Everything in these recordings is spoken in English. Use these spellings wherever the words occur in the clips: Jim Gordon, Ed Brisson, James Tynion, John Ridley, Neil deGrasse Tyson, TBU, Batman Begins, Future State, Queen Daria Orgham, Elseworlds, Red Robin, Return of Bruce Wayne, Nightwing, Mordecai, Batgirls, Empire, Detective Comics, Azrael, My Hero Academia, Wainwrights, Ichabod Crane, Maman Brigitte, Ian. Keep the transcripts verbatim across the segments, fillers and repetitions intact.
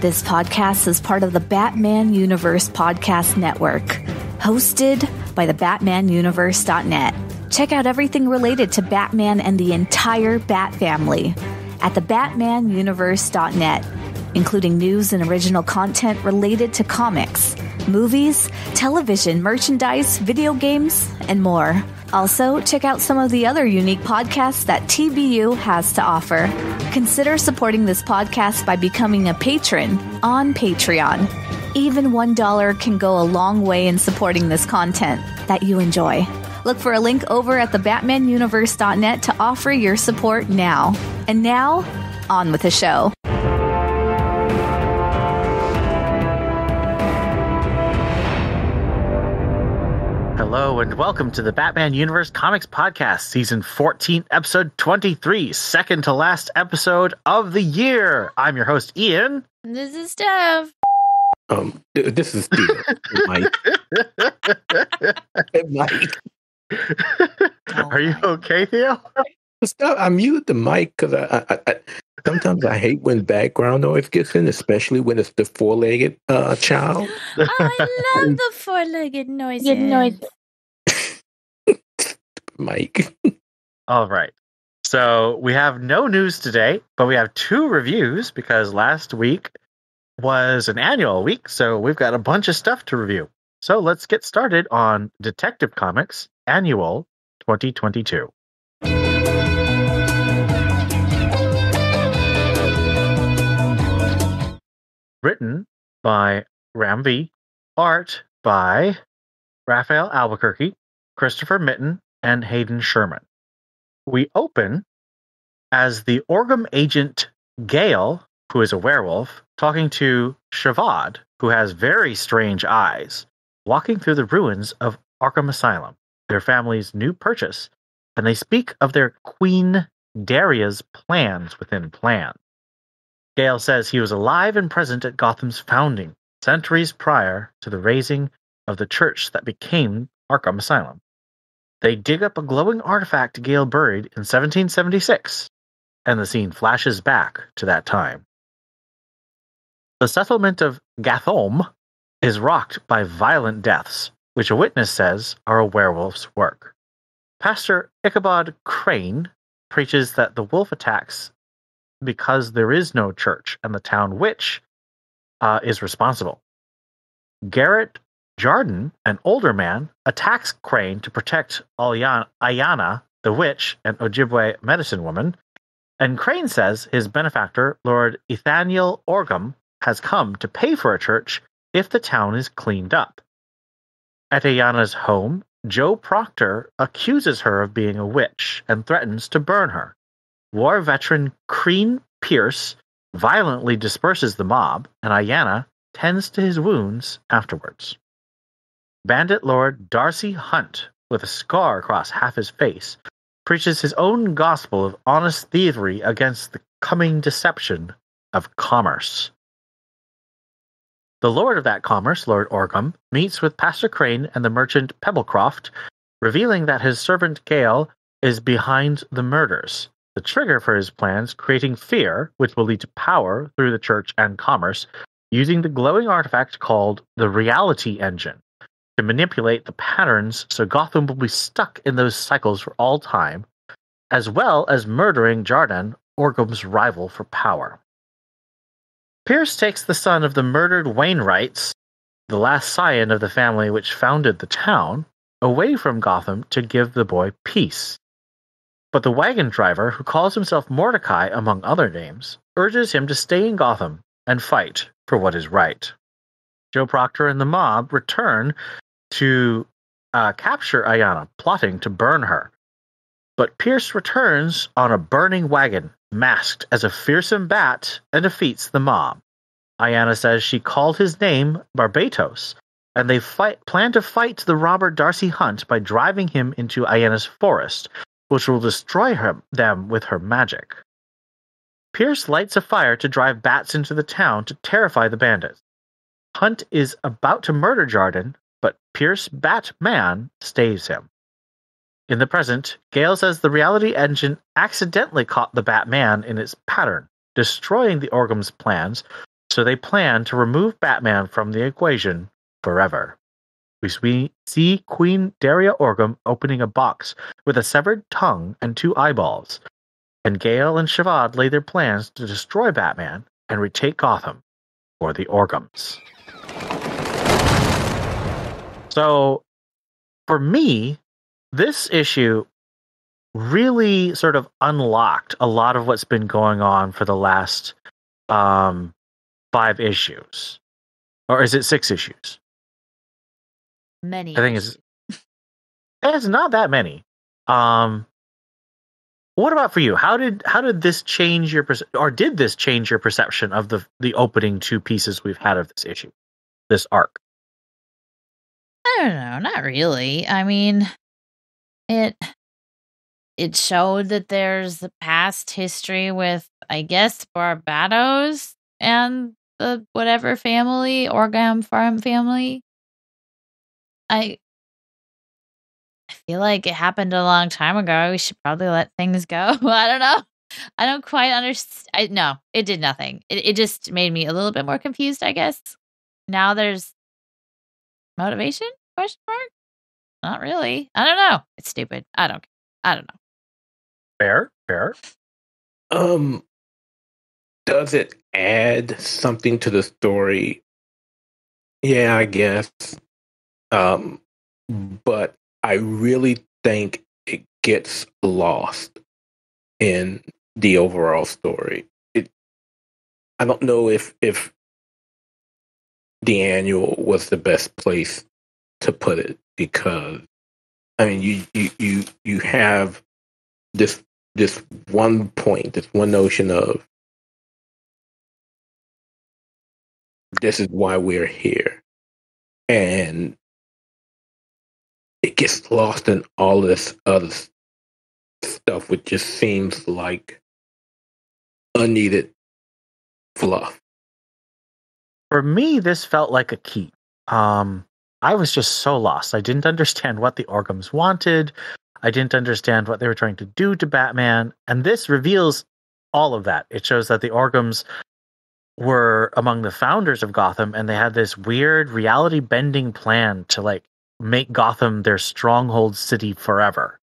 This podcast is part of the Batman Universe Podcast Network, hosted by the Batman Universe dot net. Check out everything related to Batman and the entire Bat family at the Batman Universe dot net, including news and original content related to comics, movies, television, merchandise, video games, and more. Also, check out some of the other unique podcasts that T B U has to offer. Consider supporting this podcast by becoming a patron on Patreon. Even one dollar can go a long way in supporting this content that you enjoy. Look for a link over at the Batman Universe dot net to offer your support now. And now, on with the show. Hello and welcome to the Batman Universe Comics Podcast, Season fourteen, Episode twenty-three, second to last episode of the year. I'm your host, Ian. And this is Steph. Um, this is Steve. Mike. Mike. Oh, are you okay, Theo? Stop. I mute the mic because I, I, I sometimes I hate when background noise gets in, especially when it's the four-legged uh, child. Oh, I love the four-legged noise. Good noise. Mike. All right. So we have no news today, but we have two reviews because last week was an annual week, so we've got a bunch of stuff to review. So let's get started on Detective Comics Annual twenty twenty-two. Written by Ram V, art by Raphael Albuquerque, Christopher Mitten, and Hayden Sherman. We open as the Orgham agent Gale, who is a werewolf, talking to Shavad, who has very strange eyes, walking through the ruins of Arkham Asylum, their family's new purchase, and they speak of their Queen Daria's plans within plans. Gale says he was alive and present at Gotham's founding, centuries prior to the raising of the church that became Arkham Asylum. They dig up a glowing artifact Gale buried in seventeen seventy-six, and the scene flashes back to that time. The settlement of Gathom is rocked by violent deaths, which a witness says are a werewolf's work. Pastor Ichabod Crane preaches that the wolf attacks because there is no church, and the town witch uh, is responsible. Garrett Jarden, an older man, attacks Crane to protect Ayana, the witch, an Ojibwe medicine woman, and Crane says his benefactor, Lord Ethaniel Orgham, has come to pay for a church if the town is cleaned up. At Ayana's home, Joe Proctor accuses her of being a witch and threatens to burn her. War veteran Crane Pierce violently disperses the mob, and Ayana tends to his wounds afterwards. Bandit Lord Darcy Hunt, with a scar across half his face, preaches his own gospel of honest thievery against the coming deception of commerce. The lord of that commerce, Lord Orgham, meets with Pastor Crane and the merchant Pebblecroft, revealing that his servant Gale is behind the murders, the trigger for his plans, creating fear, which will lead to power through the church and commerce, using the glowing artifact called the Reality Engine to manipulate the patterns so Gotham will be stuck in those cycles for all time, as well as murdering Jarden, Orgham's rival for power. Pierce takes the son of the murdered Wainwrights, the last scion of the family which founded the town, away from Gotham to give the boy peace. But the wagon driver, who calls himself Mordecai, among other names, urges him to stay in Gotham and fight for what is right. Joe Proctor and the mob return to uh, capture Ayana, plotting to burn her. But Pierce returns on a burning wagon, masked as a fearsome bat, and defeats the mob. Ayana says she called his name Barbatos, and they fight, plan to fight the robber Darcy Hunt by driving him into Ayana's forest, which will destroy her, them with her magic. Pierce lights a fire to drive bats into the town to terrify the bandits. Hunt is about to murder Jarden, but Pierce Batman staves him. In the present, Gale says the Reality Engine accidentally caught the Batman in its pattern, destroying the Orgham's plans, So they plan to remove Batman from the equation forever. We see Queen Daria Orgham opening a box with a severed tongue and two eyeballs, and Gale and Shavod lay their plans to destroy Batman and retake Gotham for the Orghams. So, for me, this issue really sort of unlocked a lot of what's been going on for the last um, five issues. Or is it six issues? Many. I think it's, it's not that many. Um, what about for you? How did how did this change your perce- or did this change your perception of the the opening two pieces we've had of this issue, this arc? I don't know, not really. I mean, it it showed that there's the past history with, I guess, Barbatos and the whatever family, Orgham Farm family. I I feel like it happened a long time ago. We should probably let things go. I don't know. I don't quite understand. I, no, it did nothing. It, it just made me a little bit more confused, I guess. Now there's motivation? Question mark? Not really. I don't know. It's stupid. I don't. I don't know. Fair, fair. Um, does it add something to the story? Yeah, I guess. Um, but I really think it gets lost in the overall story. It, I don't know if, if the annual was the best place to put it, because I mean, you, you, you, you have this, this one point, this one notion of this is why we're here. And it gets lost in all this other stuff, which just seems like unneeded fluff. For me, this felt like a key. Um, I was just so lost. I didn't understand what the Orghams wanted. I didn't understand what they were trying to do to Batman. And this reveals all of that. It shows that the Orghams were among the founders of Gotham, and they had this weird reality-bending plan to, like, make Gotham their stronghold city forever.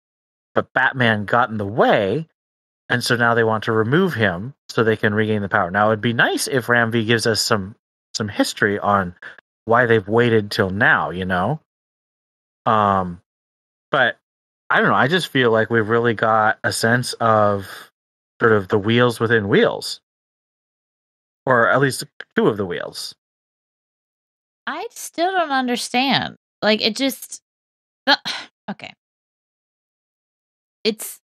But Batman got in the way, and so now they want to remove him so they can regain the power. Now, it'd be nice if Ram V gives us some some history on why they've waited till now, you know? Um, but, I don't know, I just feel like we've really got a sense of sort of the wheels within wheels. Or at least two of the wheels. I still don't understand. Like, it just... The, okay. It's...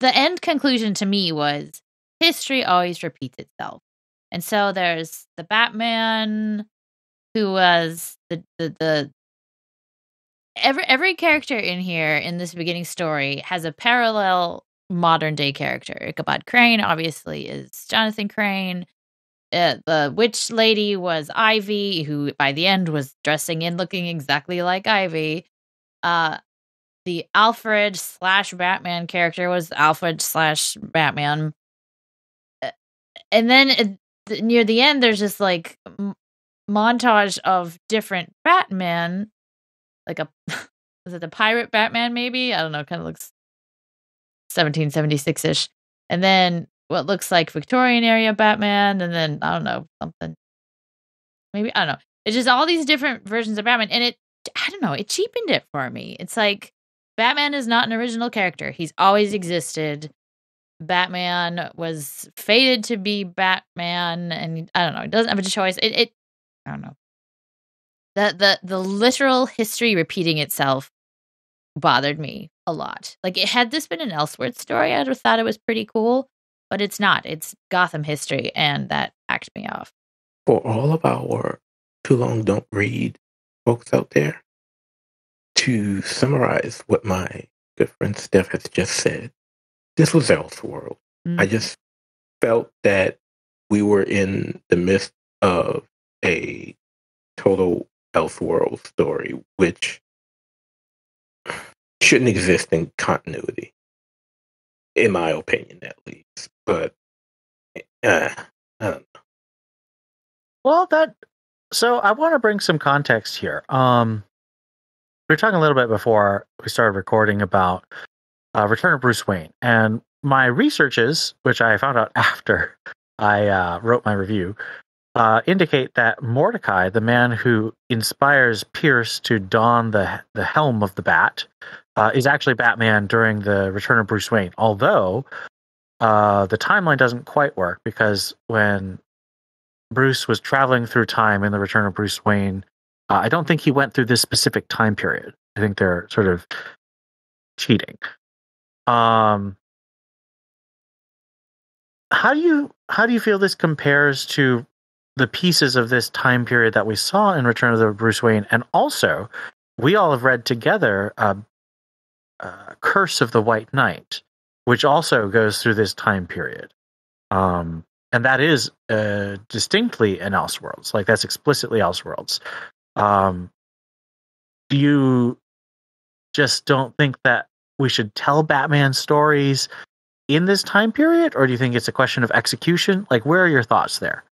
The end conclusion to me was history always repeats itself. And so there's the Batman, who was the... the, the every, every character in here in this beginning story has a parallel modern-day character. Ichabod Crane, obviously, is Jonathan Crane. Uh, the witch lady was Ivy, who by the end was dressing in looking exactly like Ivy. Uh, the Alfred slash Batman character was Alfred slash Batman. Uh, and then uh, th- near the end, there's this like m- montage of different Batman. Like a, was it the pirate Batman maybe? I don't know. Kind of looks seventeen seventy-six-ish. And then what looks like Victorian era Batman, and then I don't know, something maybe, I don't know. It's just all these different versions of Batman, and it, I don't know, it cheapened it for me. It's like Batman is not an original character. He's always existed. Batman was fated to be Batman, and I don't know, it doesn't have a choice. It, it I don't know. The the the literal history repeating itself bothered me a lot. Like, it had this been an Elseworlds story, I'd have thought it was pretty cool. But it's not. It's Gotham history, and that acts me off. For all of our too long don't read folks out there, to summarize what my good friend Steph has just said, this was Elseworlds. Mm-hmm. I just felt that we were in the midst of a total Elseworlds story, which shouldn't exist in continuity. In my opinion, at least. But, uh, I don't know. Well, that, so I want to bring some context here. Um, we were talking a little bit before we started recording about uh, Return of Bruce Wayne, and my researches, which I found out after I uh, wrote my review, uh, indicate that Mordecai, the man who inspires Pierce to don the the helm of the bat, uh, is actually Batman during the Return of Bruce Wayne. Although uh, the timeline doesn't quite work, because when Bruce was traveling through time in the Return of Bruce Wayne, uh, I don't think he went through this specific time period. I think they're sort of cheating. Um, how do you how do you feel this compares to the pieces of this time period that we saw in Return of the Bruce Wayne? And also, we all have read together uh, uh, Curse of the White Knight, which also goes through this time period. Um, And that is uh, distinctly an Elseworlds. Like, that's explicitly Elseworlds. Um, you just don't think that we should tell Batman stories in this time period? Or do you think it's a question of execution? Like, where are your thoughts there?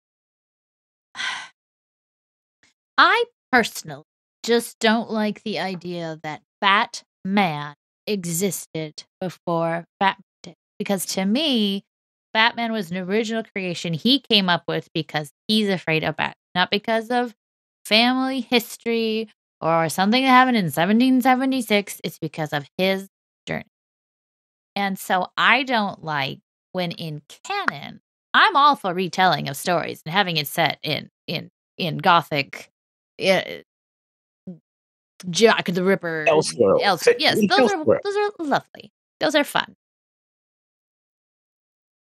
I personally just don't like the idea that Batman existed before Batman did. Because to me, Batman was an original creation he came up with because he's afraid of Batman, not because of family history or something that happened in seventeen seventy-six. It's because of his journey. And so I don't like when in canon, I'm all for retelling of stories and having it set in in in Gothic, uh, Jack the Ripper, Elseworlds. Elseworlds. Yes, those are those are lovely. Those are fun.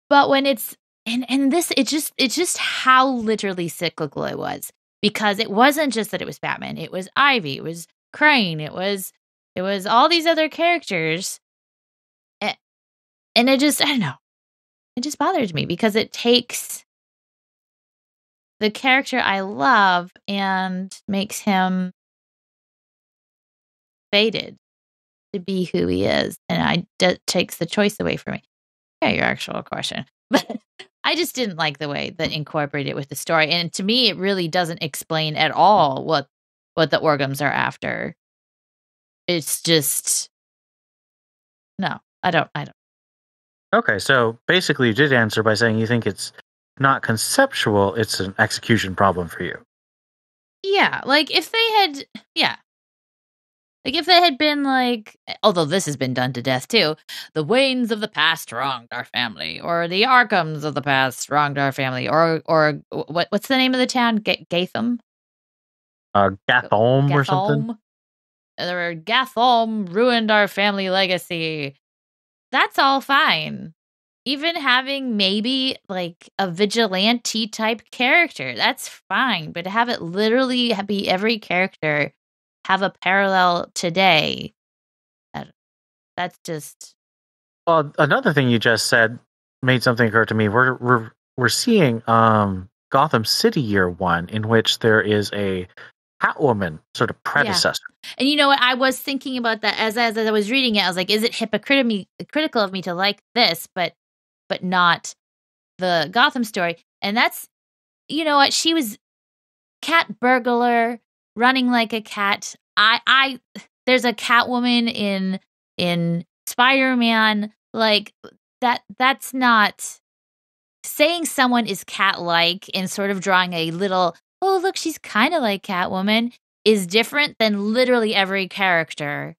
But when it's, and, and this, it just, it's just how literally cyclical it was, because it wasn't just that it was Batman. It was Ivy. It was Crane. It was, it was all these other characters. And, and it just, I don't know. It just bothers me because it takes the character I love and makes him fated to be who he is. And I, that takes the choice away from me. Yeah, your actual question. But I just didn't like the way that incorporated it with the story. And to me, it really doesn't explain at all what what the Orghams are after. It's just, no, I don't, I don't. Okay, so basically you did answer by saying you think it's not conceptual, it's an execution problem for you. Yeah, like if they had, yeah. Like, if they had been like, although this has been done to death too, the Waynes of the past wronged our family, or the Arkhams of the past wronged our family, or or what what's the name of the town? G- Gatham? Uh, Gathom, Gathom or something? Or Gathom ruined our family legacy. That's all fine. Even having maybe like a vigilante type character, that's fine. But to have it literally be every character have a parallel today, that's just... Well, another thing you just said made something occur to me. We're we're we're seeing um, Gotham City Year One, in which there is a Catwoman sort of predecessor. Yeah. And you know what? I was thinking about that as, as as I was reading it. I was like, is it hypocritical of me to like this, but but not the Gotham story? And that's, you know what? She was cat burglar, running like a cat. I, I, there's a Catwoman in, in Spider-Man. Like that, that's not saying someone is cat-like and sort of drawing a little, oh, look, she's kind of like Catwoman, is different than literally every character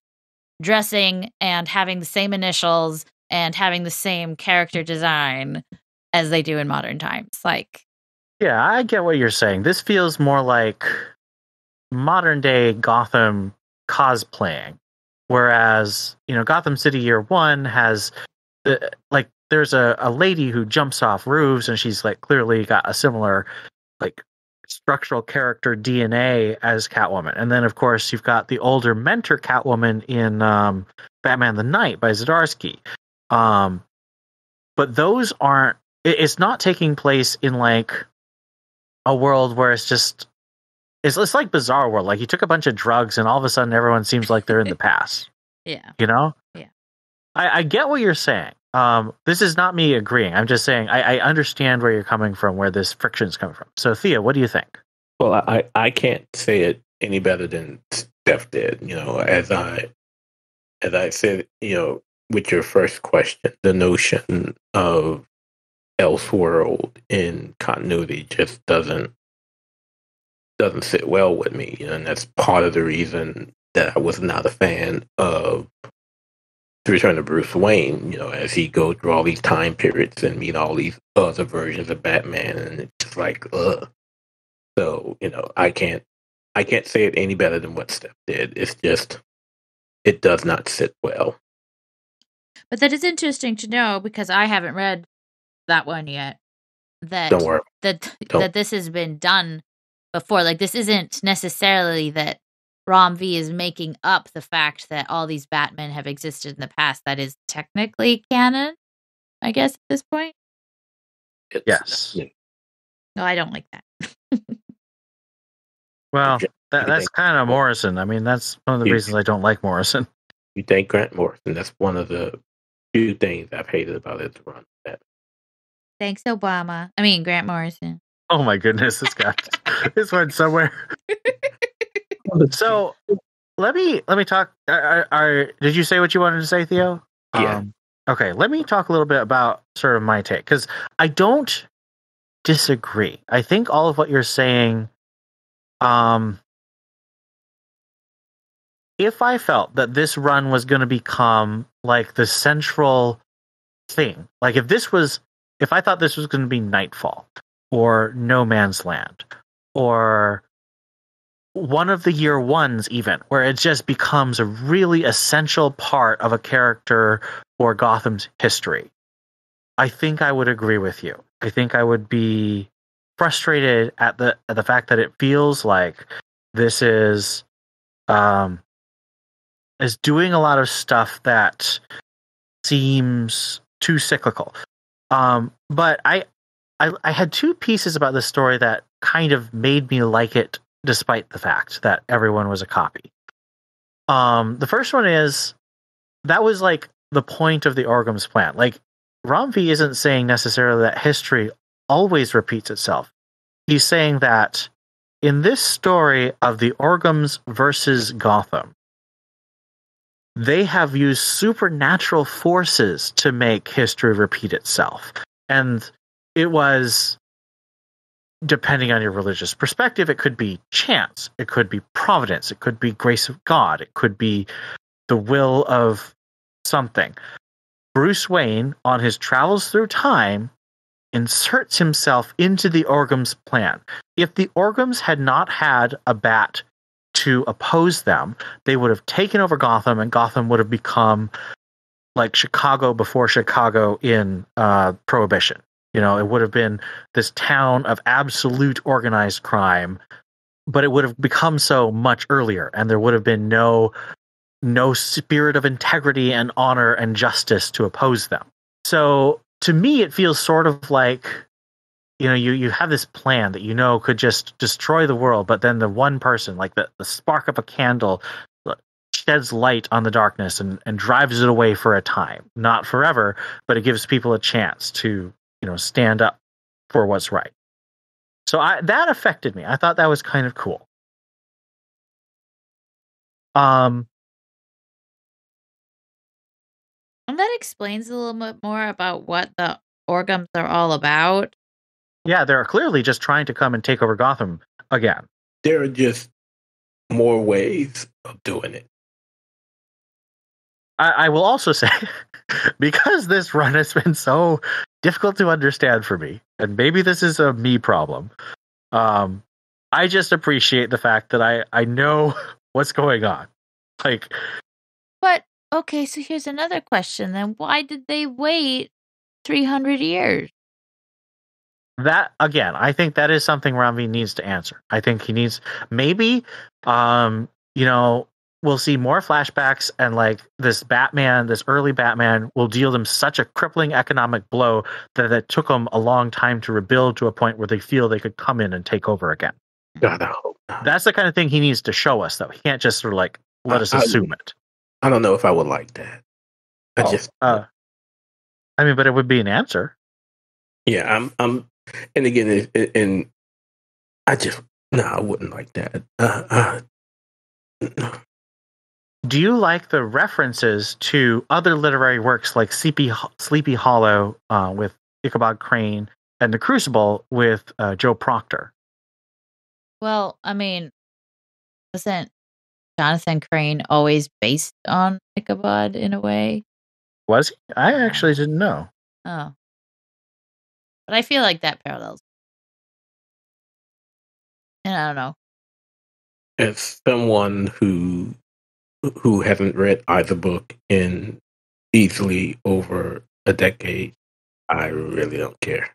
dressing and having the same initials and having the same character design as they do in modern times. Like, yeah, I get what you're saying. This feels more like modern day Gotham cosplaying, whereas, you know, Gotham City Year One has the, like, there's a, a lady who jumps off roofs, and she's like clearly got a similar like structural character D N A as Catwoman. And then of course you've got the older mentor Catwoman in um Batman the Night by Zdarsky, um but those aren't, it, it's not taking place in like a world where it's just, It's, it's like Bizarre World. Like, you took a bunch of drugs and all of a sudden everyone seems like they're in the past. Yeah. You know? Yeah. I, I get what you're saying. Um, this is not me agreeing. I'm just saying I, I understand where you're coming from, where this friction is coming from. So, Thea, what do you think? Well, I, I can't say it any better than Steph did. You know, as I as I said, you know, with your first question, the notion of Elseworld in continuity just doesn't doesn't sit well with me, you know, and that's part of the reason that I was not a fan of The Return of Bruce Wayne, you know, as he goes through all these time periods and meet all these other versions of Batman, and it's just like, ugh. So, you know, I can't, I can't say it any better than what Steph did. It's just, it does not sit well. But that is interesting to know, because I haven't read that one yet. That Don't worry. that Don't. that this has been done before. Like, this isn't necessarily that Ram V is making up the fact that all these Batmen have existed in the past. That is technically canon, I guess, at this point. It's, yes. Yeah. No, I don't like that. Well, that, that's kind of Morrison. I mean, that's one of the you, reasons I don't like Morrison. You thank Grant Morrison. That's one of the few things I've hated about his run. Thanks, Obama. I mean, Grant Morrison. Oh, my goodness. This guy. This went somewhere. So let me let me talk. Are, are, did you say what you wanted to say, Theo? Yeah. Um, okay. Let me talk a little bit about sort of my take, because I don't disagree. I think all of what you're saying. Um, if I felt that this run was going to become like the central thing, like if this was, if I thought this was going to be Nightfall or No Man's Land or one of the year ones, even, where it just becomes a really essential part of a character or Gotham's history, I think I would agree with you. I think I would be frustrated at the at the fact that it feels like this is um is doing a lot of stuff that seems too cyclical. Um, but I, I I had two pieces about this story that kind of made me like it, despite the fact that everyone was a copy. Um, the first one is, that was like the point of the Orgham's plan. Like, Ram V isn't saying necessarily that history always repeats itself. He's saying that in this story of the Orghams versus Gotham, they have used supernatural forces to make history repeat itself. And it was, depending on your religious perspective, it could be chance, it could be providence, it could be grace of God, it could be the will of something. Bruce Wayne, on his travels through time, inserts himself into the Orgham's plan. If the Orghams had not had a bat to oppose them, they would have taken over Gotham, and Gotham would have become like Chicago before Chicago in uh, Prohibition. You know, it would have been this town of absolute organized crime, but it would have become so much earlier, and there would have been no no spirit of integrity and honor and justice to oppose them. So to me, it feels sort of like, you know, you, you have this plan that, you know, could just destroy the world, but then the one person, like the, the spark of a candle, sheds light on the darkness and, and drives it away for a time. Not forever, but it gives people a chance to, you know, stand up for what's right. So I, that affected me. I thought that was kind of cool. Um, and that explains a little bit more about what the Orghams are all about. Yeah, they're clearly just trying to come and take over Gotham again. There are just more ways of doing it. I, I will also say, because this run has been so difficult to understand for me, and maybe this is a me problem, um, I just appreciate the fact that I, I know what's going on. Like, But, okay, so here's another question, then. Why did they wait three hundred years? That, again, I think that is something Ram V needs to answer. I think he needs, maybe, um, you know, we'll see more flashbacks, and like this Batman, this early Batman, will deal them such a crippling economic blow that it took them a long time to rebuild to a point where they feel they could come in and take over again. God, I hope not. That's the kind of thing he needs to show us, though. He can't just sort of like let I, us assume I, it. I don't know if I would like that. I oh, just, uh, I mean, but it would be an answer. Yeah, I'm. I'm, and again, and, and I just no, I wouldn't like that. Uh, uh, no. Do you like the references to other literary works like Sleepy, Sleepy Hollow uh, with Ichabod Crane and The Crucible with uh, Joe Proctor? Well, I mean, wasn't Jonathan Crane always based on Ichabod in a way? Was he? I actually didn't know. Oh. But I feel like that parallels. And I don't know. As someone who who hasn't read either book in easily over a decade, I really don't care.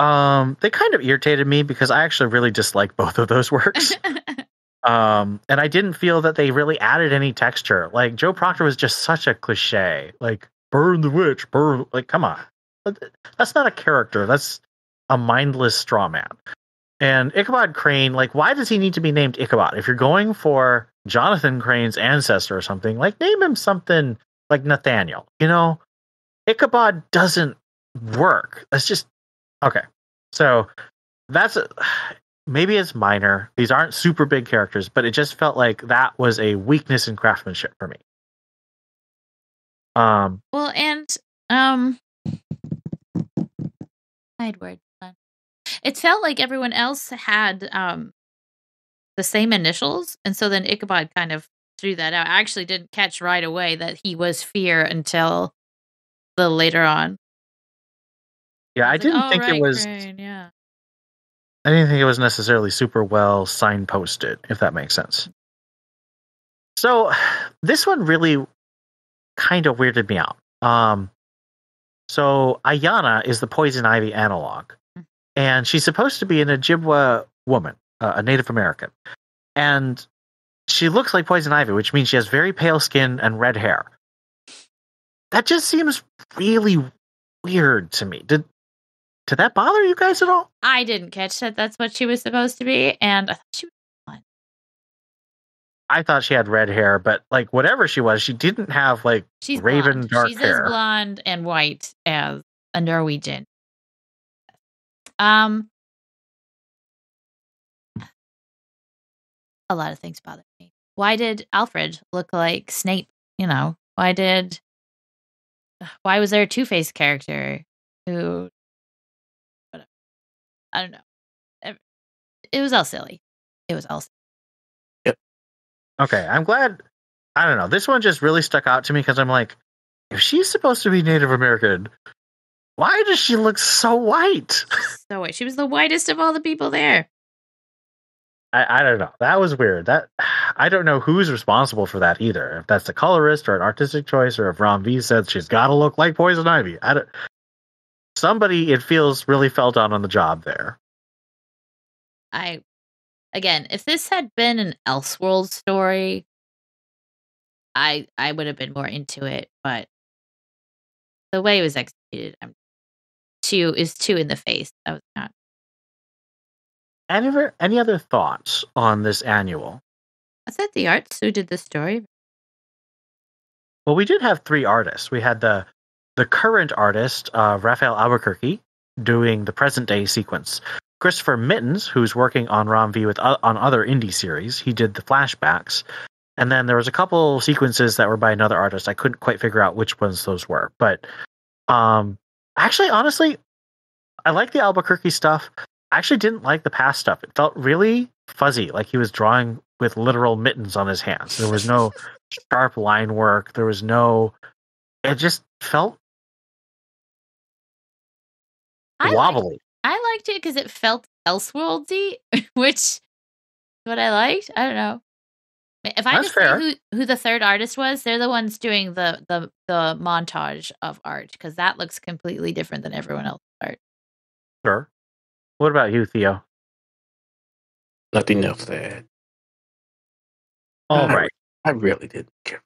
Um, they kind of irritated me because I actually really dislike both of those works. um, and I didn't feel that they really added any texture. Like, Joe Proctor was just such a cliche. Like, burn the witch, burn... Like, come on. That's not a character. That's a mindless straw man. And Ichabod Crane, like, why does he need to be named Ichabod? If you're going for Jonathan Crane's ancestor or something, like, name him something like Nathaniel. You know, Ichabod doesn't work. That's just... Okay, so that's a, maybe it's minor. These aren't super big characters, but it just felt like that was a weakness in craftsmanship for me. Um. Well, and um, side word. It felt like everyone else had um the same initials, and so then Ichabod kind of threw that out. I actually didn't catch right away that he was Fear until the later on. Yeah, I didn't think it was. Yeah, I didn't think it was necessarily super well signposted, if that makes sense. So, this one really kind of weirded me out. Um, so Ayana is the Poison Ivy analog, mm-hmm. and she's supposed to be an Ojibwe woman, uh, a Native American, and she looks like Poison Ivy, which means she has very pale skin and red hair. That just seems really weird to me. Did. Did that bother you guys at all? I didn't catch that. That's what she was supposed to be, and I thought she was blonde. I thought she had red hair, but like whatever she was, she didn't have like she's raven blonde. dark she's hair. She's as blonde and white as a Norwegian. Um, a lot of things bothered me. Why did Alfred look like Snape? You know, why did? Why was there a Two-Face character who? I don't know. It was all silly. It was all silly. Yep. Okay, I'm glad. I don't know. This one just really stuck out to me because I'm like, if she's supposed to be Native American, why does she look so white? So white. She was the whitest of all the people there. I, I don't know. That was weird. That I don't know who's responsible for that either. If that's the colorist or an artistic choice, or if Ram V said she's got to look like Poison Ivy. I don't... Somebody, it feels, really fell down on the job there. I, again, if this had been an Elseworlds story, I I would have been more into it, but the way it was executed, I'm two is two in the face. I was not. Any other, any other thoughts on this annual? I said the arts who did this story. Well, we did have three artists. We had the The current artist, uh, Raphael Albuquerque, doing the present-day sequence. Christopher Mitten, who's working on Ram V with uh, on other indie series, he did the flashbacks. And then there was a couple sequences that were by another artist. I couldn't quite figure out which ones those were. But um, actually, honestly, I like the Albuquerque stuff. I actually didn't like the past stuff. It felt really fuzzy, like he was drawing with literal mittens on his hands. There was no sharp line work. There was no... It just felt... I wobbly. Liked, I liked it because it felt Elseworlds-y, which is what I liked. I don't know. If I That's just fair. Say who, who the third artist was, they're the ones doing the the, the montage of art, because that looks completely different than everyone else's art. Sure. What about you, Theo? Nothing else to add. All I, right. I really didn't care.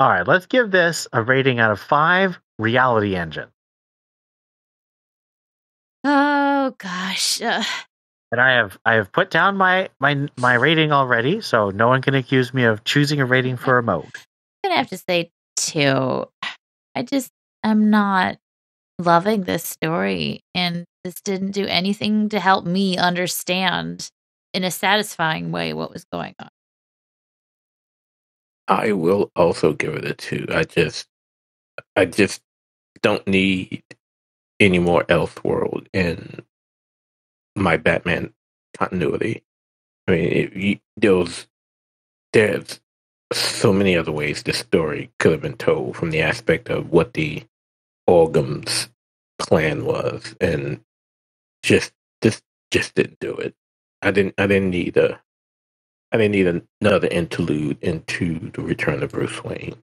All right, let's give this a rating out of five. Reality Engine. Oh gosh. Uh, and I have I have put down my, my my rating already, so no one can accuse me of choosing a rating for a mode. I'm gonna have to say two. I just am not loving this story, and this didn't do anything to help me understand in a satisfying way what was going on. I will also give it a two. I just, I just don't need any more Elseworlds in my Batman continuity. I mean, it, you, those, there's so many other ways this story could have been told from the aspect of what the Orgham's plan was, and just this just didn't do it. I didn't. I didn't need a. I didn't need another interlude into the Return of Bruce Wayne.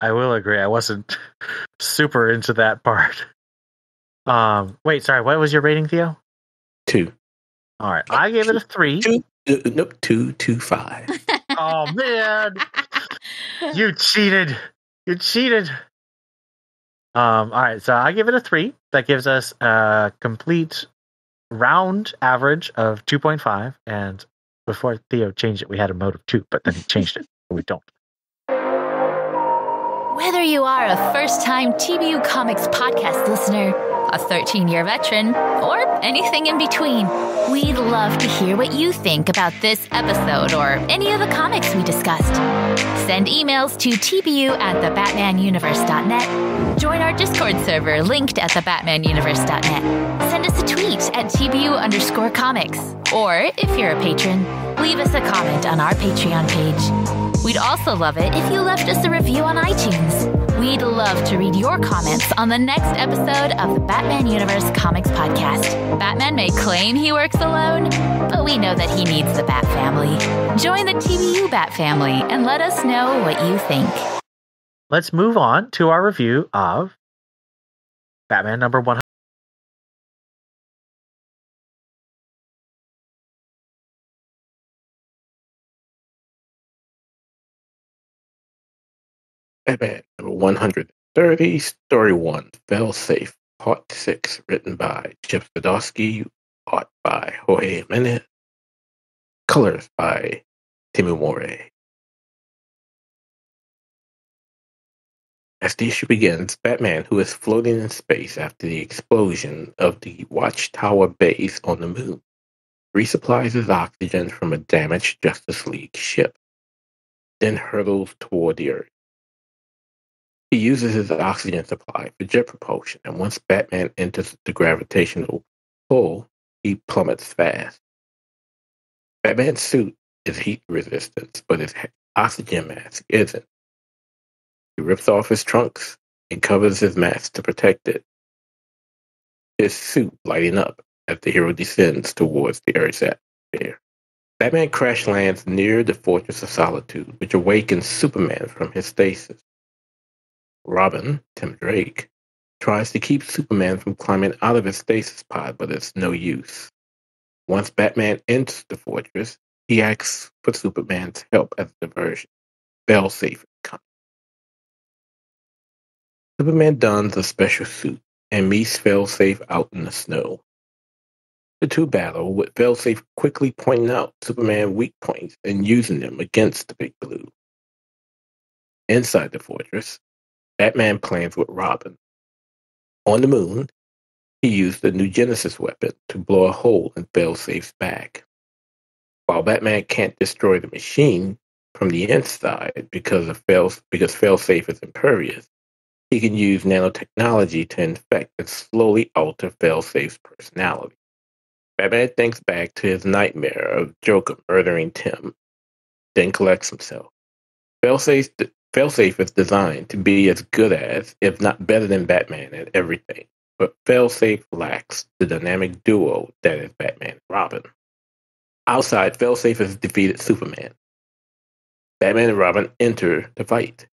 I will agree. I wasn't super into that part. Um. Wait. Sorry. What was your rating, Theo? Two. All right. I gave it a three. Two. Uh, nope. Two. Two. Five. Oh man! You cheated. You cheated. Um. All right. So I give it a three. That gives us a complete round average of two point five, and before Theo changed it, we had a mode of two, but then he changed it, so we don't. Whether you are a first-time T B U Comics podcast listener, a thirteen-year veteran, or anything in between, we'd love to hear what you think about this episode or any of the comics we discussed. Send emails to T B U at the batman universe dot net. Join our Discord server linked at the batman universe dot net. Send us a tweet at T B U underscore comics. Or, if you're a patron, leave us a comment on our Patreon page. We'd also love it if you left us a review on iTunes. We'd love to read your comments on the next episode of the Batman Universe Comics Podcast. Batman may claim he works alone, but we know that he needs the Bat Family. Join the T B U Bat Family and let us know what you think. Let's move on to our review of Batman number one hundred. Batman number one hundred thirty, Story one, Failsafe, Part six, written by Chip Zdarsky, art by Jorge Jimenez, colors by Tomeu Morey. As the issue begins, Batman, who is floating in space after the explosion of the Watchtower base on the moon, resupplies his oxygen from a damaged Justice League ship, then hurtles toward the Earth. He uses his oxygen supply for jet propulsion, and once Batman enters the gravitational pull, he plummets fast. Batman's suit is heat resistant, but his oxygen mask isn't. He rips off his trunks and covers his mask to protect it, his suit lighting up as the hero descends towards the Earth's atmosphere. Batman crash lands near the Fortress of Solitude, which awakens Superman from his stasis. Robin, Tim Drake, tries to keep Superman from climbing out of his stasis pod, but it's no use. Once Batman enters the fortress, he asks for Superman's help as a diversion. Failsafe is coming. Superman dons a special suit and meets Failsafe out in the snow. The two battle, with Failsafe quickly pointing out Superman's weak points and using them against the Big Blue. Inside the fortress, Batman plans with Robin. On the moon, he used the New Genesis weapon to blow a hole in Failsafe's back. While Batman can't destroy the machine from the inside because of fail, because Failsafe is impervious, he can use nanotechnology to infect and slowly alter Failsafe's personality. Batman thinks back to his nightmare of Joker murdering Tim, then collects himself. Failsafe. Th- Failsafe is designed to be as good as, if not better than, Batman at everything, but Failsafe lacks the dynamic duo that is Batman and Robin. Outside, Failsafe has defeated Superman. Batman and Robin enter the fight,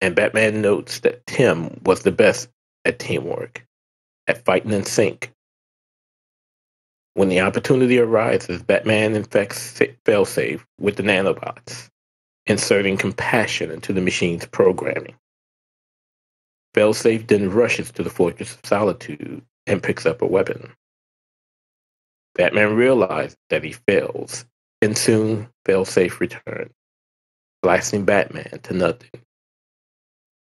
and Batman notes that Tim was the best at teamwork, at fighting in sync. When the opportunity arises, Batman infects Failsafe with the nanobots, inserting compassion into the machine's programming. Failsafe then rushes to the Fortress of Solitude and picks up a weapon. Batman realizes that he fails, and soon Failsafe returns, blasting Batman to nothing.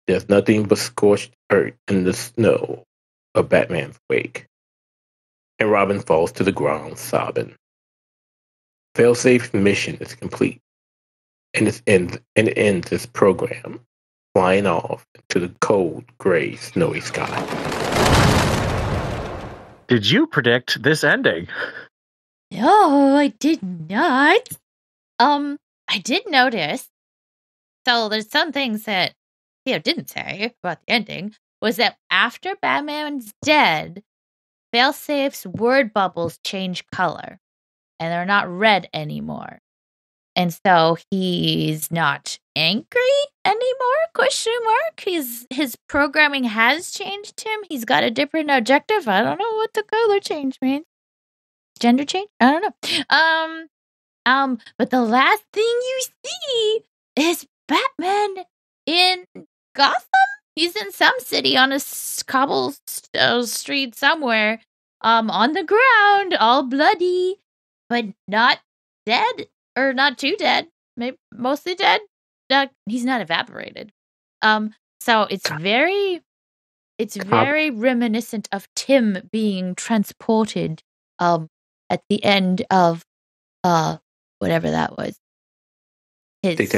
There's nothing but scorched earth in the snow of Batman's wake. And Robin falls to the ground sobbing. Failsafe's mission is complete. And it ends, and it ends this program, flying off into the cold, gray, snowy sky. Did you predict this ending? No, I did not. Um, I did notice. So there's some things that Theo didn't say about the ending, was that after Batman's dead, Failsafe's word bubbles change color, and they're not red anymore. And so he's not angry anymore, question mark. He's, his programming has changed him. He's got a different objective. I don't know what the color change means. Gender change? I don't know. Um, um. But the last thing you see is Batman in Gotham. He's in some city on a cobblestone street somewhere, um, on the ground, all bloody, but not dead. Or not too dead, maybe mostly dead. Not, he's not evaporated. Um, so it's very, it's very reminiscent of Tim being transported. Um, at the end of, uh, whatever that was. His,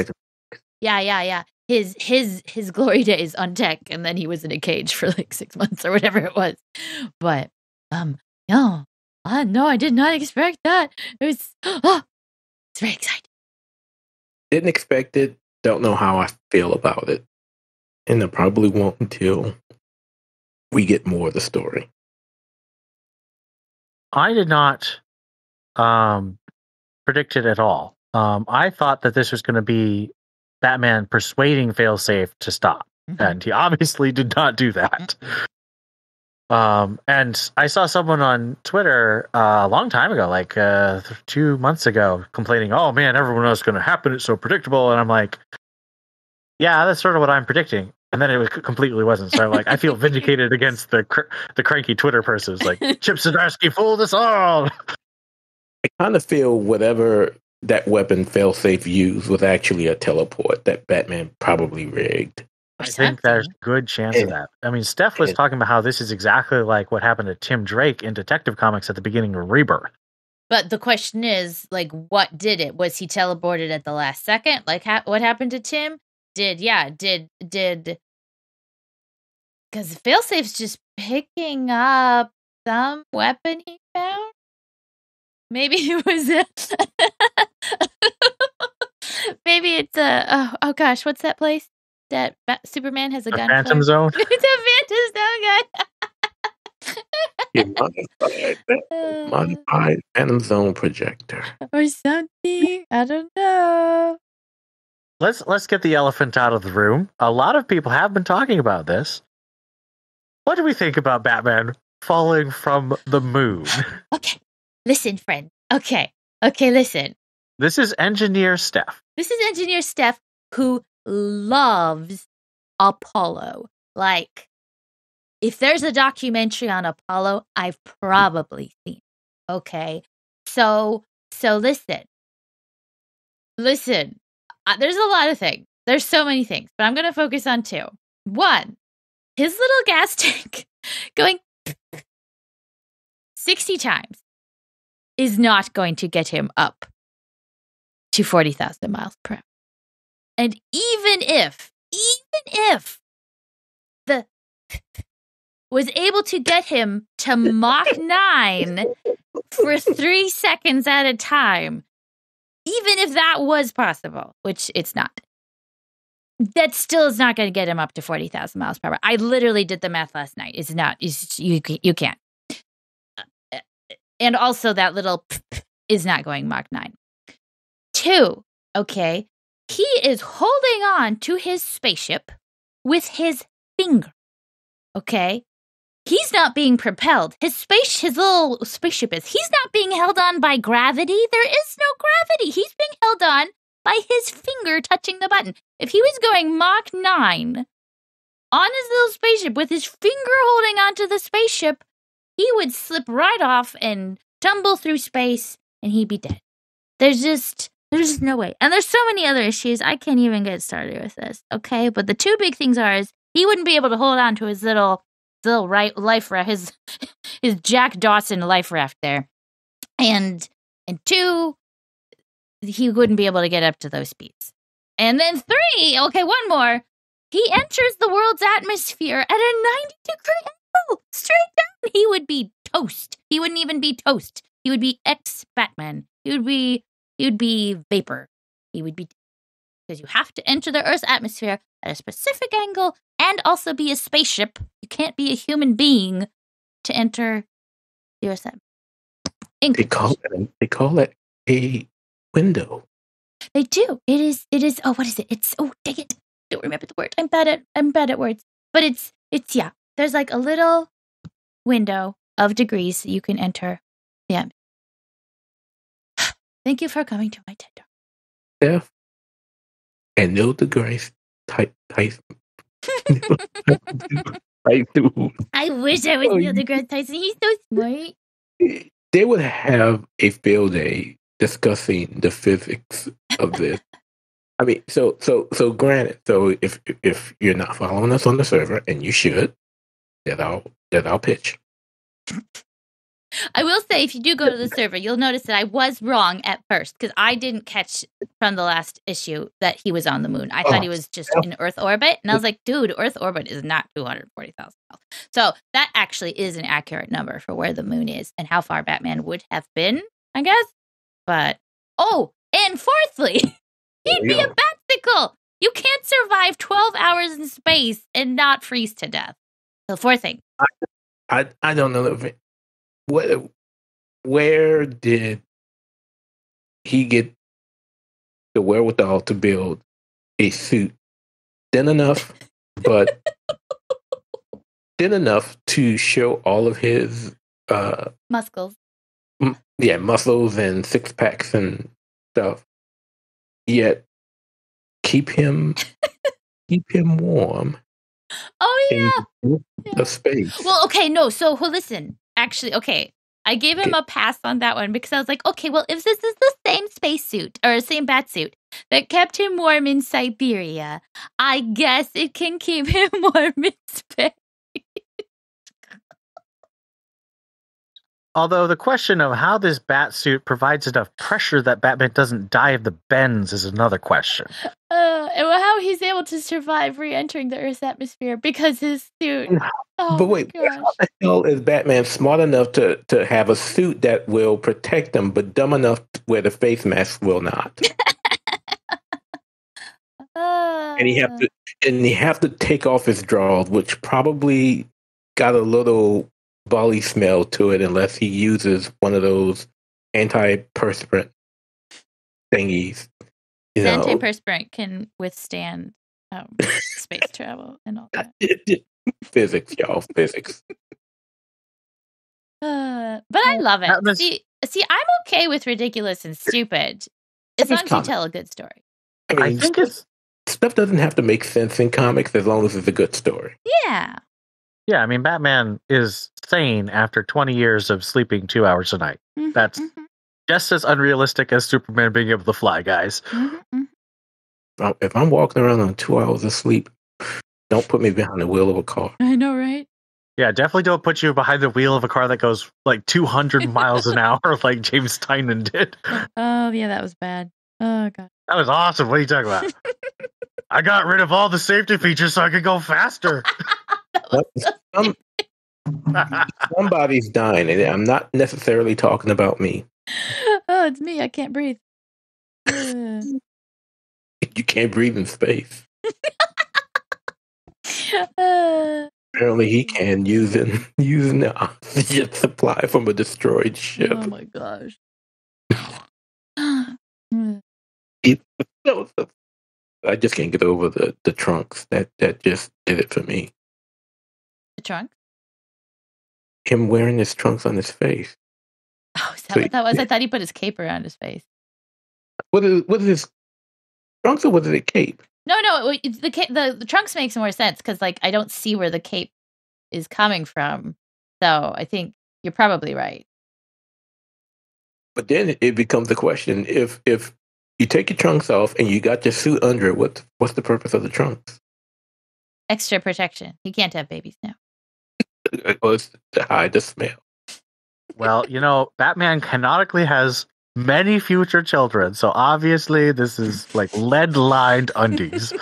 yeah, yeah, yeah. His his his glory days on Tech, and then he was in a cage for like six months or whatever it was. But um, no, I, no, I did not expect that. It was. Oh, it's very exciting. Didn't expect it. Don't know how I feel about it. And I probably won't until we get more of the story. I did not um, predict it at all. Um, I thought that this was going to be Batman persuading Failsafe to stop. Mm-hmm. And he obviously did not do that. Mm-hmm. Um, and I saw someone on Twitter uh, a long time ago, like uh, two months ago, complaining, oh man, everyone knows it's going to happen. It's so predictable. And I'm like, yeah, that's sort of what I'm predicting. And then it was, completely wasn't. So I'm like, I feel vindicated against the cr- the cranky Twitter persons. Like, Chip Zdarsky fooled us all. I kind of feel whatever that weapon Failsafe used was actually a teleport that Batman probably rigged. I think there's a good chance and, of that. I mean, Steph was and, talking about how this is exactly like what happened to Tim Drake in Detective Comics at the beginning of Rebirth. But the question is, like, what did it? Was he teleported at the last second? Like, ha- what happened to Tim? Did, yeah, did, did, because Failsafe's just picking up some weapon he found. Maybe it was it. Maybe it's a, oh, oh gosh, what's that place that ba- Superman has a the gun? Phantom for? Zone. It's a Phantom Zone gun. You modified, uh, modified Phantom Zone projector. Or something. I don't know. Let's let's get the elephant out of the room. A lot of people have been talking about this. What do we think about Batman falling from the moon? Okay, listen, friend. Okay, okay, listen. This is Engineer Steph. This is Engineer Steph, who loves Apollo. Like, if there's a documentary on Apollo, I've probably seen it. Okay, so so listen, listen. Uh, there's a lot of things. There's so many things, but I'm going to focus on two. One, his little gas tank going sixty times is not going to get him up to forty thousand miles per hour. And even if, even if the was able to get him to Mach nine for three seconds at a time, even if that was possible, which it's not, that still is not going to get him up to forty thousand miles per hour. I literally did the math last night. It's not, it's, you, you can't. And also that little p- p- is not going Mach nine. Two, okay, he is holding on to his spaceship with his finger, okay? He's not being propelled. His space, his little spaceship is. He's not being held on by gravity. There is no gravity. He's being held on by his finger touching the button. If he was going Mach nine on his little spaceship with his finger holding onto the spaceship, he would slip right off and tumble through space, and he'd be dead. There's just, There's just no way. And there's so many other issues. I can't even get started with this. Okay. But the two big things are is he wouldn't be able to hold on to his little his little right life raft, his his Jack Dawson life raft there. And and two, he wouldn't be able to get up to those speeds. And then three, okay, one more. He enters the world's atmosphere at a ninety degree angle, straight down. He would be toast. He wouldn't even be toast. He would be ex-Batman. He would be he would be vapor. He would be, because you have to enter the Earth's atmosphere at a specific angle and also be a spaceship. You can't be a human being to enter the Earth's atmosphere. They call it, they call it a window. They do. It is. It is. Oh, what is it? It's. Oh, dang it! Don't remember the word. I'm bad at. I'm bad at words. But it's. It's yeah. There's like a little window of degrees that you can enter. Yeah. Thank you for coming to my TED Talk. Yeah. And no degrees. Type. Type. I do. I wish I was Neil deGrasse Tyson. He's so smart. They would have a field day discussing the physics of this. I mean, so so so. Granted, so if if you're not following us on the server, and you should, that I'll that I'll pitch. I will say, if you do go to the server, you'll notice that I was wrong at first because I didn't catch from the last issue that he was on the moon. I oh, thought he was just in Earth orbit, and I was like, dude, Earth orbit is not two hundred forty thousand miles. So that actually is an accurate number for where the moon is and how far Batman would have been, I guess. But, oh, and fourthly, he'd be a Batsicle. You can't survive twelve hours in space and not freeze to death. So fourth thing. I, I, I don't know if it, What? Where did he get the wherewithal to build a suit thin enough, but thin enough to show all of his uh, muscles? M- yeah, muscles and six packs and stuff. Yet keep him, keep him warm. Oh yeah, yeah. The space. Well, okay, no. So, well, listen. Actually, okay, I gave him a pass on that one because I was like, okay, well, if this is the same spacesuit or same batsuit that kept him warm in Siberia, I guess it can keep him warm in space. Although the question of how this batsuit provides enough pressure that Batman doesn't die of the bends is another question. Uh, and how he's able to survive re-entering the Earth's atmosphere because his suit. Oh, but wait, gosh. How the hell is Batman smart enough to, to have a suit that will protect him, but dumb enough where the face mask will not? uh, and he have to and he have to take off his drawers, which probably got a little bally smell to it unless he uses one of those antiperspirant thingies. You know? Antiperspirant can withstand um, space travel and all that. Physics, y'all. Physics. Uh, but I love it. Was, see, see, I'm okay with ridiculous and stupid as long as you tell a good story. I, mean, I think it's stuff doesn't have to make sense in comics as long as it's a good story. Yeah. Yeah, I mean, Batman is sane after twenty years of sleeping two hours a night. Mm-hmm, That's mm-hmm. just as unrealistic as Superman being able to fly, guys. Mm-hmm, mm-hmm. If I'm walking around on two hours of sleep, don't put me behind the wheel of a car. I know, right? Yeah, definitely don't put you behind the wheel of a car that goes like two hundred miles an hour like James Tynion did. Oh, yeah, that was bad. Oh, God. That was awesome. What are you talking about? I got rid of all the safety features so I could go faster. Some, somebody's dying, and I'm not necessarily talking about me. Oh, it's me. I can't breathe. Uh. You can't breathe in space. uh. Apparently, he can using using the oxygen supply from a destroyed ship. Oh my gosh! it, so, so, I just can't get over the, the trunks. That that just did it for me. Trunk? Him wearing his trunks on his face. Oh, is that so what that was? I thought he put his cape around his face. What is what is his trunks or was it a cape? No, no, it, the, the the trunks makes more sense because like I don't see where the cape is coming from. So I think you're probably right. But then it becomes the question if if You take your trunks off and you got your suit under it. What's, what's the purpose of the trunks? Extra protection. You can't have babies now. Well, it's to hide the smell. Well, you know, Batman canonically has many future children, so obviously this is like lead-lined undies.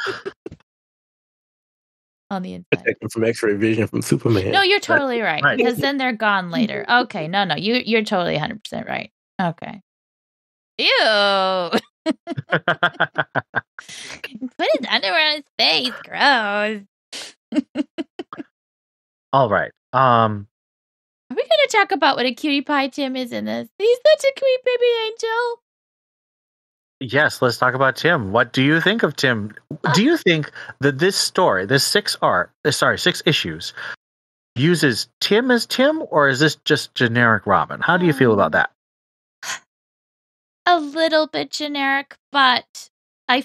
On the inside. Protect them from X-ray vision from Superman. No, you're totally right, right. Because then they're gone later. Okay, no, no, you, you're totally one hundred percent right. Okay. Ew! Put his underwear on his face. Gross. All right. Um, Are we going to talk about what a cutie pie Tim is in this? He's such a cute baby angel. Yes, let's talk about Tim. What do you think of Tim? Uh, do you think that this story, this six art, sorry, six issues, uses Tim as Tim, or is this just generic Robin? How do you feel about that? A little bit generic, but I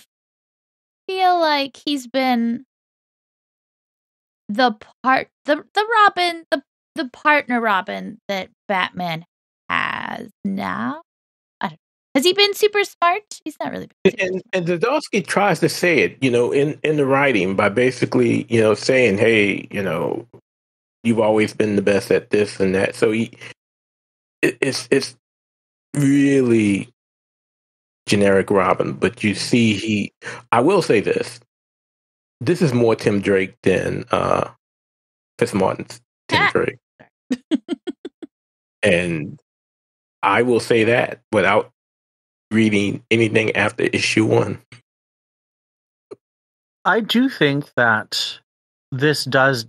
feel like he's been the part, the the Robin, the the partner Robin that Batman has now. I don't know. Has he been super smart? He's not really been super and, smart. And Zdarsky tries to say it, you know, in, in the writing by basically, you know, saying, hey, you know, you've always been the best at this and that. So he, it, it's it's. really generic Robin, but you see he I will say this. This is more Tim Drake than uh Chris Martin's Tim ah. Drake. And I will say that without reading anything after issue one. I do think that this does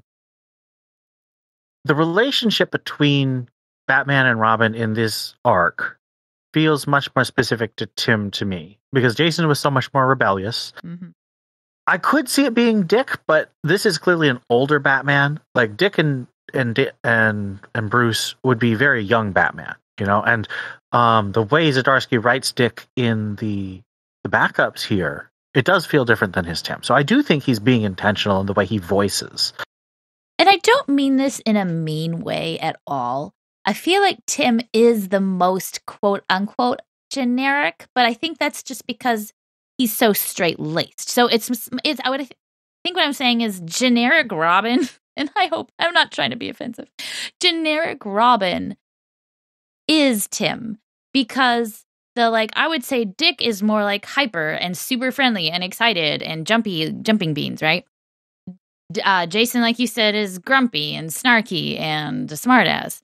the relationship between Batman and Robin in this arc feels much more specific to Tim to me, because Jason was so much more rebellious. Mm-hmm. I could see it being Dick, but this is clearly an older Batman. Like Dick and and and and Bruce would be very young Batman, you know. And um, the way Zdarsky writes Dick in the the backups here, it does feel different than his Tim. So I do think he's being intentional in the way he voices. And I don't mean this in a mean way at all. I feel like Tim is the most quote unquote generic, but I think that's just because he's so straight laced. So it's, it's, I would th- think what I'm saying is generic Robin, and I hope I'm not trying to be offensive. Generic Robin is Tim, because the, like, I would say Dick is more like hyper and super friendly and excited and jumpy, jumping beans, right? Uh, Jason, like you said, is grumpy and snarky and a smartass.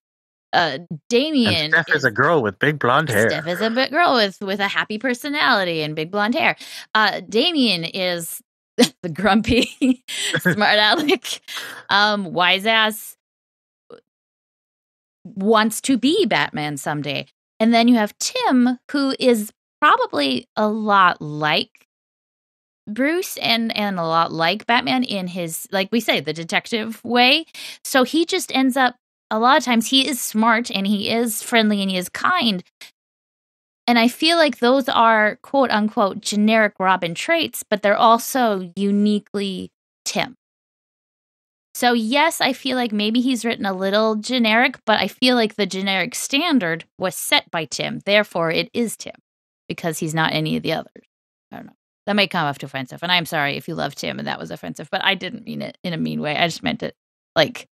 Uh, Damien and Steph is, is a girl with big blonde hair. Steph is a big girl with, with a happy personality and big blonde hair. Uh, Damien is the grumpy, smart aleck, um, wise ass, wants to be Batman someday. And then you have Tim, who is probably a lot like Bruce and, and a lot like Batman in his, like we say, the detective way. So he just ends up, a lot of times he is smart and he is friendly and he is kind. And I feel like those are quote unquote generic Robin traits, but they're also uniquely Tim. So yes, I feel like maybe he's written a little generic, but I feel like the generic standard was set by Tim. Therefore it is Tim because he's not any of the others. I don't know. That may come off too offensive. And I'm sorry if you love Tim and that was offensive, but I didn't mean it in a mean way. I just meant it like,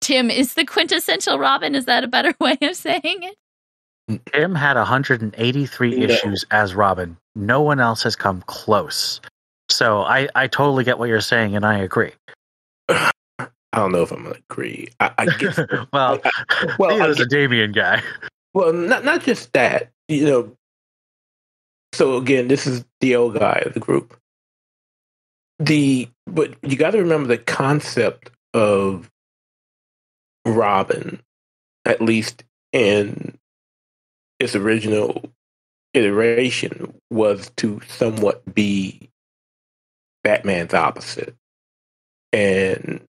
Tim is the quintessential Robin. Is that a better way of saying it? Tim had one hundred eighty-three yeah. issues as Robin. No one else has come close. So I, I totally get what you're saying, and I agree. I don't know if I'm going to agree. I, I guess. well, I, well, he was a Damien guy. Well, not not just that. You know. So again, this is the old guy of the group. The but you got to remember the concept of Robin, at least in its original iteration, was to somewhat be Batman's opposite. And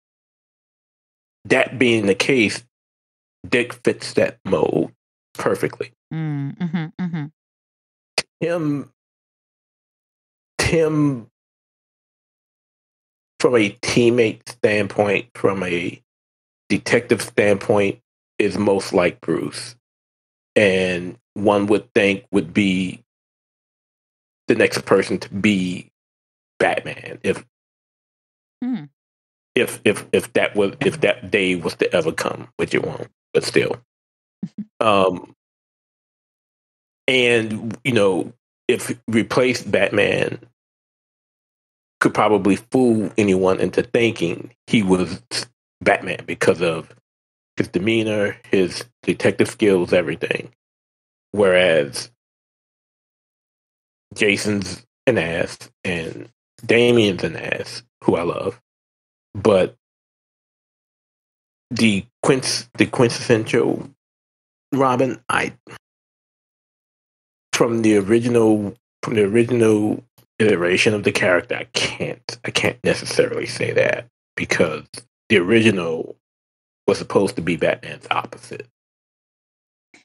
that being the case, Dick fits that mold perfectly. Mm, mm-hmm, mm-hmm. Tim, Tim, from a teammate standpoint, from a detective standpoint, is most like Bruce, and one would think would be the next person to be Batman if mm. if if if that was if that day was to ever come, which it won't, but still. um, and you know, if replaced Batman could probably fool anyone into thinking he was Batman because of his demeanor, his detective skills, everything. Whereas Jason's an ass and Damian's an ass, who I love, but the quince the quintessential Robin, I from the original from the original iteration of the character, I can't I can't necessarily say that because the original was supposed to be Batman's opposite.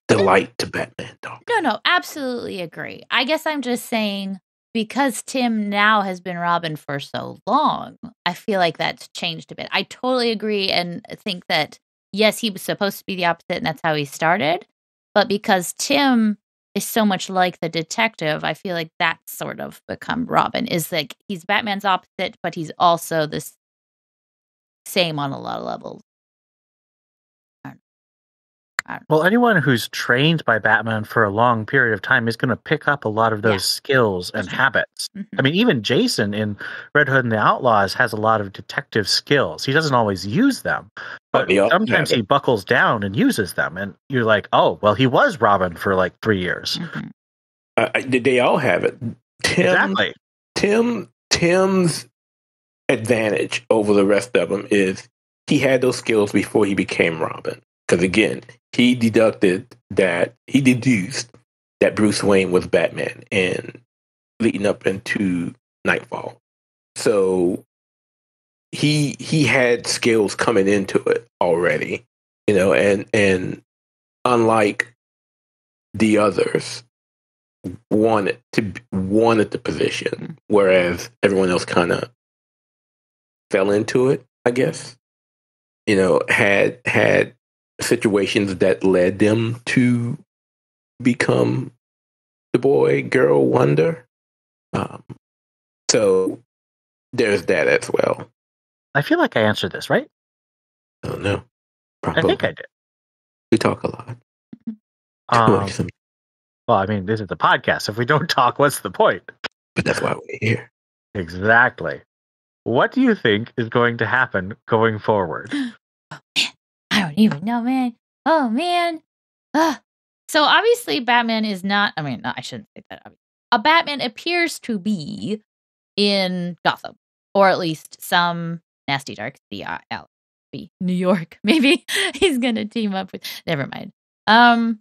The light to Batman, dog. No, no, absolutely agree. I guess I'm just saying because Tim now has been Robin for so long, I feel like that's changed a bit. I totally agree and think that, yes, he was supposed to be the opposite and that's how he started. But because Tim is so much like the detective, I feel like that's sort of become Robin, is like he's Batman's opposite, but he's also this same on a lot of levels. Well, anyone who's trained by Batman for a long period of time is going to pick up a lot of those yeah. skills and habits. Mm-hmm. I mean, even Jason in Red Hood and the Outlaws has a lot of detective skills. He doesn't always use them, but oh, sometimes yeah. he buckles down and uses them. And you're like, oh, well, he was Robin for like three years. Mm-hmm. Uh, they all have it. Tim, exactly. Tim, Tim's advantage over the rest of them is he had those skills before he became Robin. Because again, he deducted that he deduced that Bruce Wayne was Batman, and leading up into Nightfall, so he he had skills coming into it already, you know, and and unlike the others, wanted to wanted the position, whereas everyone else kind of fell into it. I guess, you know, had had. situations that led them to become the boy, girl, wonder. Um, so there's that as well. I feel like I answered this, right? I don't know. Probably. I think I did. We talk a lot. Um, well, I mean, this is the podcast. If we don't talk, what's the point? But that's why we're here. Exactly. What do you think is going to happen going forward? I don't even know, man. Oh, man. Ugh. So obviously Batman is not, I mean, no, I shouldn't say that. A Batman appears to be in Gotham, or at least some nasty dark city, New York. Maybe he's going to team up with, never mind. Um,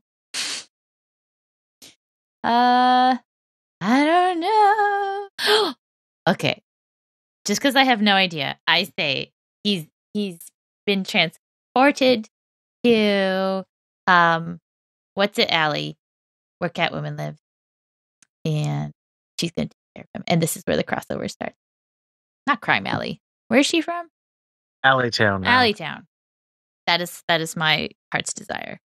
uh, I don't know. Okay. Just because I have no idea, I say he's, he's been transformed. Reported to um, what's it, Allie, where Catwoman lives, and she's going to take care of him. And this is where the crossover starts. Not Crime Alley. Where is she from? Alleytown. Now. Alleytown. That is that is my heart's desire.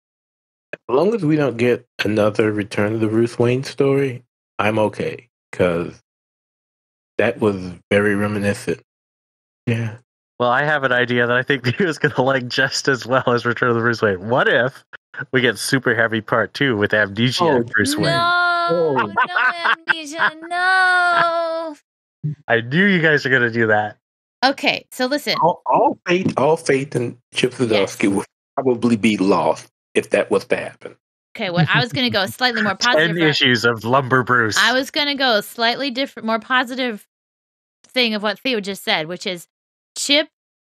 As long as we don't get another Return of the Bruce Wayne story, I'm okay because that was very reminiscent. Yeah. Well, I have an idea that I think he was going to like just as well as Return of the Bruce Wayne. What if we get Super Heavy Part two with Amnesia oh, and Bruce no, Wayne? No, oh. no Amnesia, no! I knew you guys are going to do that. Okay, so listen. All, all faith all faith in Chip Zdarsky yes. would probably be lost if that was to happen. Okay, well, I was going to go slightly more positive. And the issues of Lumber Bruce. I was going to go a slightly different, more positive thing of what Theo just said, which is Chip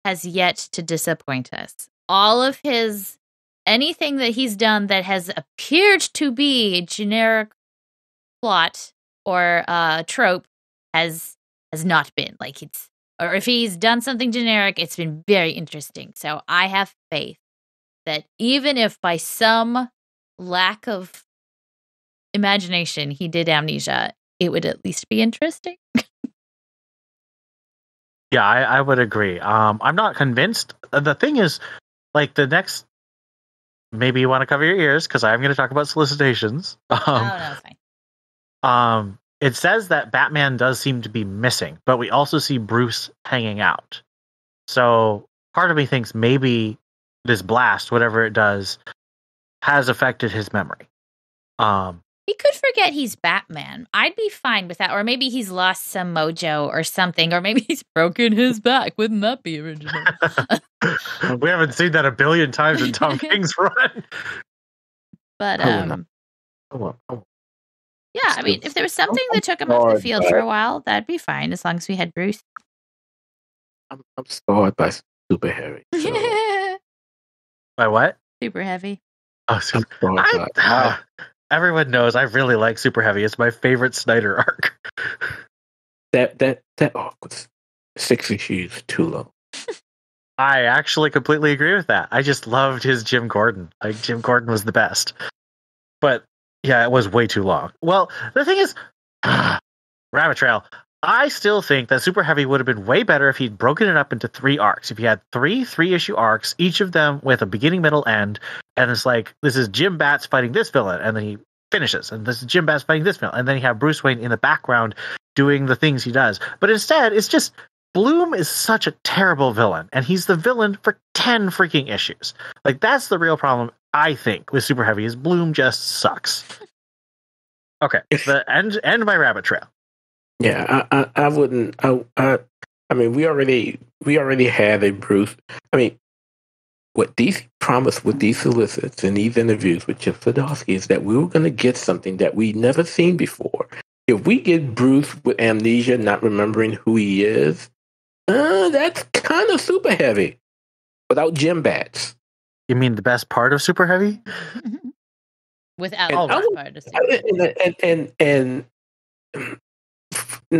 has yet to disappoint us. All of his, anything that he's done that has appeared to be a generic plot or uh, trope has has not been. Like it's, or if he's done something generic, it's been very interesting. So I have faith that even if by some lack of imagination he did Amnesia, it would at least be interesting. Yeah, I, I would agree. Um, I'm not convinced. The thing is, like the next, maybe you want to cover your ears because I'm going to talk about solicitations. Um, oh, no, fine. Um, It says that Batman does seem to be missing, but we also see Bruce hanging out. So part of me thinks maybe this blast, whatever it does, has affected his memory. Um, he could forget he's Batman. I'd be fine with that. Or maybe he's lost some mojo or something. Or maybe he's broken his back. Wouldn't that be original? We haven't seen that a billion times in Tom King's run. But, um... Oh, oh. Yeah, I mean, if there was something that took him off the field for a while, that'd be fine, as long as we had Bruce. I'm, I'm scarred by Super Heavy. So. By what? Super Heavy. Oh, super I, uh, everyone knows I really like Super Heavy. It's my favorite Snyder arc. That that that arc was six issues too long. I actually completely agree with that. I just loved his Jim Gordon. Like, Jim Gordon was the best. But yeah, it was way too long. Well, the thing is, uh, rabbit trail, I still think that Super Heavy would have been way better if he'd broken it up into three arcs. If you had three three-issue arcs, each of them with a beginning, middle, end, and it's like, this is Jim Bats fighting this villain, and then he finishes, and this is Jim Bats fighting this villain, and then you have Bruce Wayne in the background doing the things he does. But instead, it's just, Bloom is such a terrible villain, and he's the villain for ten freaking issues. Like, that's the real problem, I think, with Super Heavy, is Bloom just sucks. Okay, the end end my rabbit trail. Yeah, I, I, I wouldn't. I, I, I mean, we already we already had a Bruce. I mean, what D C promised with these solicits and these interviews with Chip Zdarsky is that we were going to get something that we never seen before. If we get Bruce with amnesia, not remembering who he is, uh, that's kind of Super Heavy without Jim Bats. You mean the best part of Super Heavy? Without all that part of Super Heavy. And, and, and, and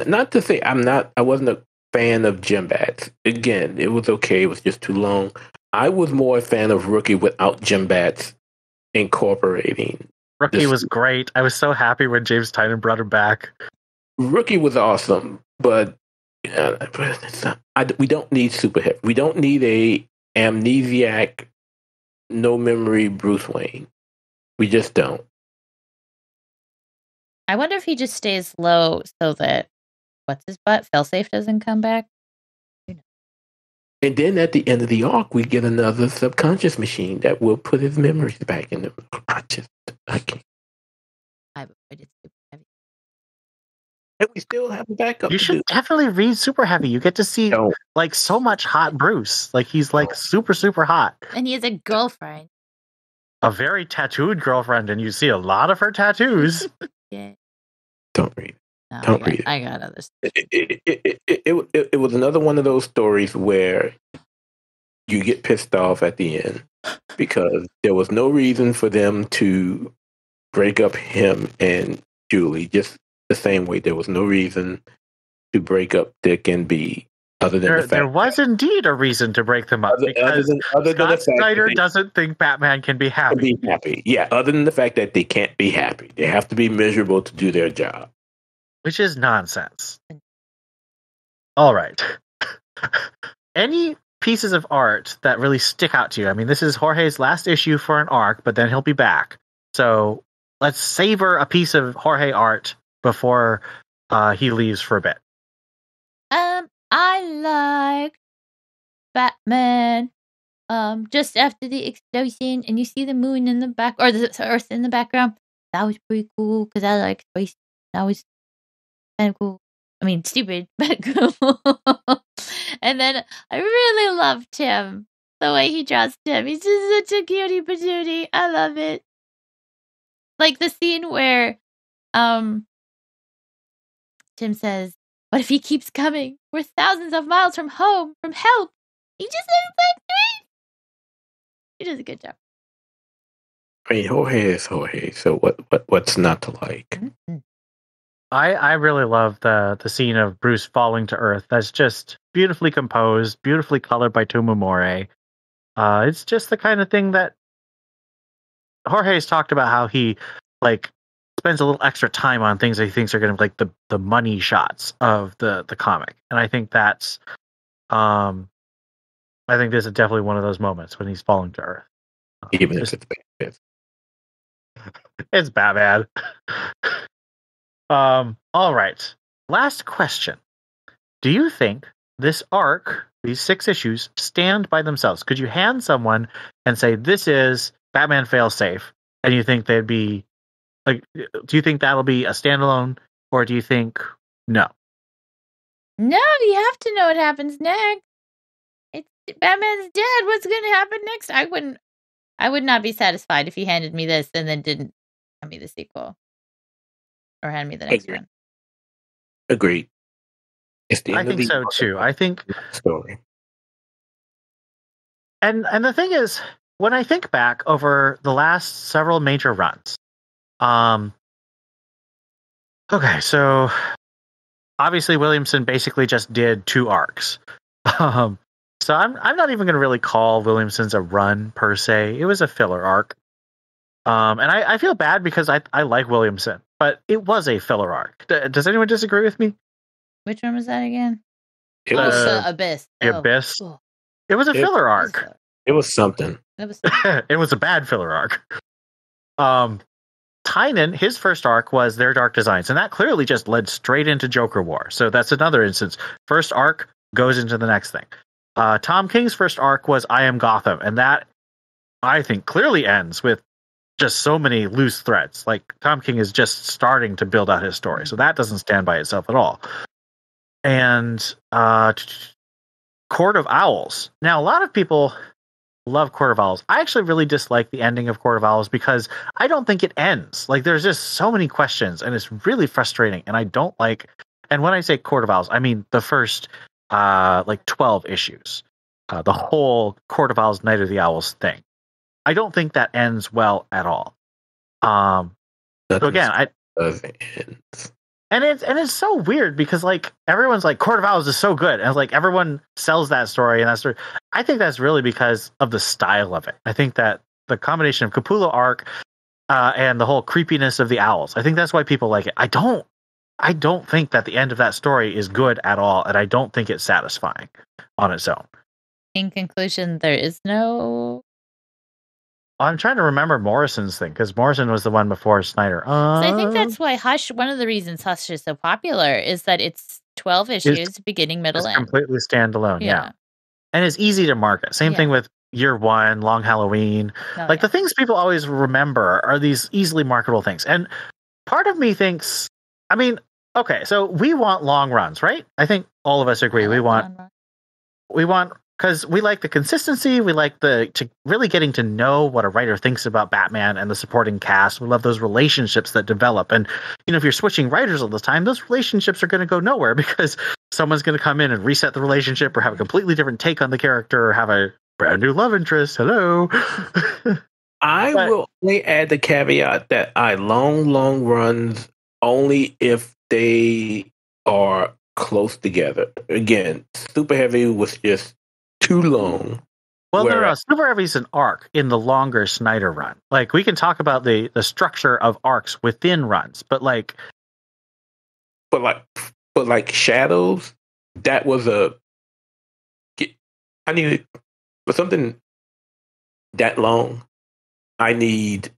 not to say I'm not, I wasn't a fan of Jim Bats. Again, it was okay. It was just too long. I was more a fan of Rookie without Jim Bats incorporating. Rookie this. was great. I was so happy when James Tynion brought him back. Rookie was awesome, but uh, it's not, I, we don't need Super Heavy. We don't need a amnesiac, no memory Bruce Wayne. We just don't. I wonder if he just stays low so that what's his butt? Failsafe doesn't come back. You know. And then at the end of the arc, we get another subconscious machine that will put his memories back in the conscious. I can't. I avoided Super Heavy. And we still have a backup. You should do. Definitely read Super Heavy. You get to see no. like so much hot Bruce. Like he's like super, super hot. And he has a girlfriend. A very tattooed girlfriend, and you see a lot of her tattoos. Yeah. Don't read. No, Don't I got, read. I got other stuff. It, it, it, it, it, it, it was another one of those stories where you get pissed off at the end because there was no reason for them to break up him and Julie. Just the same way there was no reason to break up Dick and Bee, other than there, the fact there was indeed a reason to break them up other, because other than, other Scott than the fact Snyder they, doesn't think Batman can be happy. Be happy, yeah. Other than the fact that they can't be happy, they have to be miserable to do their job, which is nonsense. All right, any pieces of art that really stick out to you? I mean, this is Jorge's last issue for an arc, but then he'll be back. So let's savor a piece of Jorge art before uh, he leaves for a bit. Um, I like Batman. Um, just after the explosion, and you see the moon in the back, or the Earth in the background. That was pretty cool because I like space. That was kind of cool. I mean, stupid, but cool. And then I really loved Tim. The way he draws Tim, he's just such a cutie patootie. I love it. Like the scene where. Um, Tim says, "What if he keeps coming? We're thousands of miles from home, from help. He just isn't like me." He does a good job. I mean, Jorge is Jorge, so what? What? What's not to like? Mm-hmm. I I really love the the scene of Bruce falling to Earth. That's just beautifully composed, beautifully colored by Tomeu Morey. Uh, it's just the kind of thing that Jorge's talked about how he like. spends a little extra time on things that he thinks are going to be like the, the money shots of the, the comic. And I think that's, um, I think this is definitely one of those moments when he's falling to Earth. Um, Even just, if it's bad. It's Batman. Um, all right. Last question. Do you think this arc, these six issues, stand by themselves? Could you hand someone and say, this is Batman Failsafe, and you think they'd be, like, do you think that'll be a standalone, or do you think no? No, you have to know what happens next. It's Batman's dead. What's going to happen next? I wouldn't, I would not be satisfied if he handed me this and then didn't hand me the sequel. Or hand me the next Agreed. one. Agreed. It's the end I think of the so too. I think story. And and the thing is, when I think back over the last several major runs, um, okay, so obviously Williamson basically just did two arcs. Um, so I'm I'm not even going to really call Williamson's a run per se. It was a filler arc. Um, and I, I feel bad because I, I like Williamson, but it was a filler arc. D- does anyone disagree with me? Which one was that again? It was uh, Abyss. The oh. Abyss. Oh. It was a it, filler arc. It was something. It was, something. It was a bad filler arc. Um, Tynan, his first arc was their Dark Designs, and that clearly just led straight into Joker War. So that's another instance. First arc goes into the next thing. Uh, Tom King's first arc was I Am Gotham, and that, I think, clearly ends with just so many loose threads. Like, Tom King is just starting to build out his story, so that doesn't stand by itself at all. And uh, Court of Owls. Now, a lot of people love Court of Owls. I actually really dislike the ending of Court of Owls because I don't think it ends. Like, there's just so many questions, and it's really frustrating, and I don't like... And when I say Court of Owls, I mean the first, uh, like, twelve issues. Uh, the whole Court of Owls, Night of the Owls thing. I don't think that ends well at all. Um, so again, I and it's and it's so weird because like everyone's like Court of Owls is so good, and like everyone sells that story and that story. I think that's really because of the style of it. I think that the combination of Capullo arc uh, and the whole creepiness of the owls. I think that's why people like it. I don't. I don't think that the end of that story is good at all, and I don't think it's satisfying on its own. In conclusion, there is no. I'm trying to remember Morrison's thing because Morrison was the one before Snyder. Um, so I think that's why Hush. One of the reasons Hush is so popular is that it's twelve issues, it's, beginning, middle, it's end, completely standalone. Yeah. yeah, and it's easy to market. Same yeah. thing with Year One, Long Halloween. Oh, like yeah. the things people always remember are these easily marketable things. And part of me thinks, I mean, okay, so we want long runs, right? I think all of us agree. Like we want, we want. Because we like the consistency, we like the to really getting to know what a writer thinks about Batman and the supporting cast. We love those relationships that develop. And, you know, if you're switching writers all the time, those relationships are going to go nowhere because someone's going to come in and reset the relationship or have a completely different take on the character or have a brand new love interest. Hello. I but, will only add the caveat that I long, long runs only if they are close together. Again, Super Heavy was just too long. Well, no, no. Super Heavy's an arc in the longer Snyder run. Like, we can talk about the, the structure of arcs within runs, but like, but like, but like Shadows, that was a. I need for something that long. I need,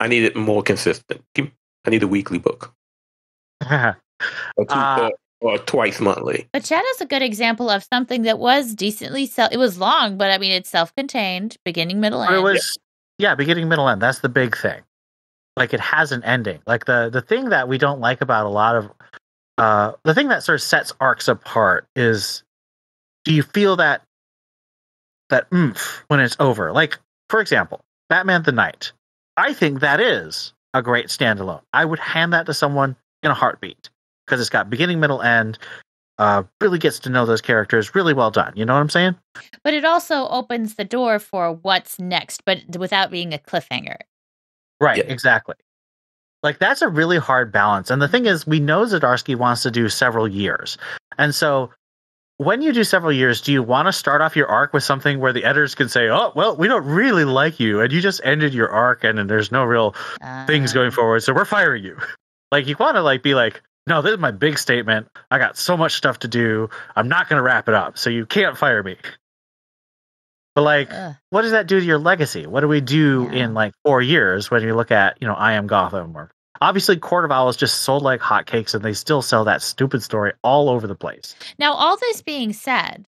I need it more consistent. I need a weekly book. or two, uh, Or twice monthly. But Shadow's a good example of something that was decently self. It was long, but I mean, it's self-contained, beginning, middle, end. It was, yeah, beginning, middle, end. That's the big thing. Like, it has an ending. Like the the thing that we don't like about a lot of uh, the thing that sort of sets arcs apart is, do you feel that that oomph when it's over? Like, for example, Batman the Night. I think that is a great standalone. I would hand that to someone in a heartbeat. Because it's got beginning, middle, end, uh, really gets to know those characters, really well done. You know what I'm saying? But it also opens the door for what's next, but without being a cliffhanger. Right, yeah. Exactly. Like, that's a really hard balance. And the thing is, we know Zdarsky wants to do several years. And so when you do several years, do you want to start off your arc with something where the editors can say, oh, well, we don't really like you, and you just ended your arc, and, and there's no real uh... things going forward, so we're firing you. Like, you want to, like, be like, no, this is my big statement. I got so much stuff to do. I'm not going to wrap it up, so you can't fire me. But, like, Ugh. what does that do to your legacy? What do we do yeah. in, like, four years when you look at, you know, I Am Gotham? Or obviously Court of Owls just sold like hotcakes, and they still sell that stupid story all over the place. Now, all this being said,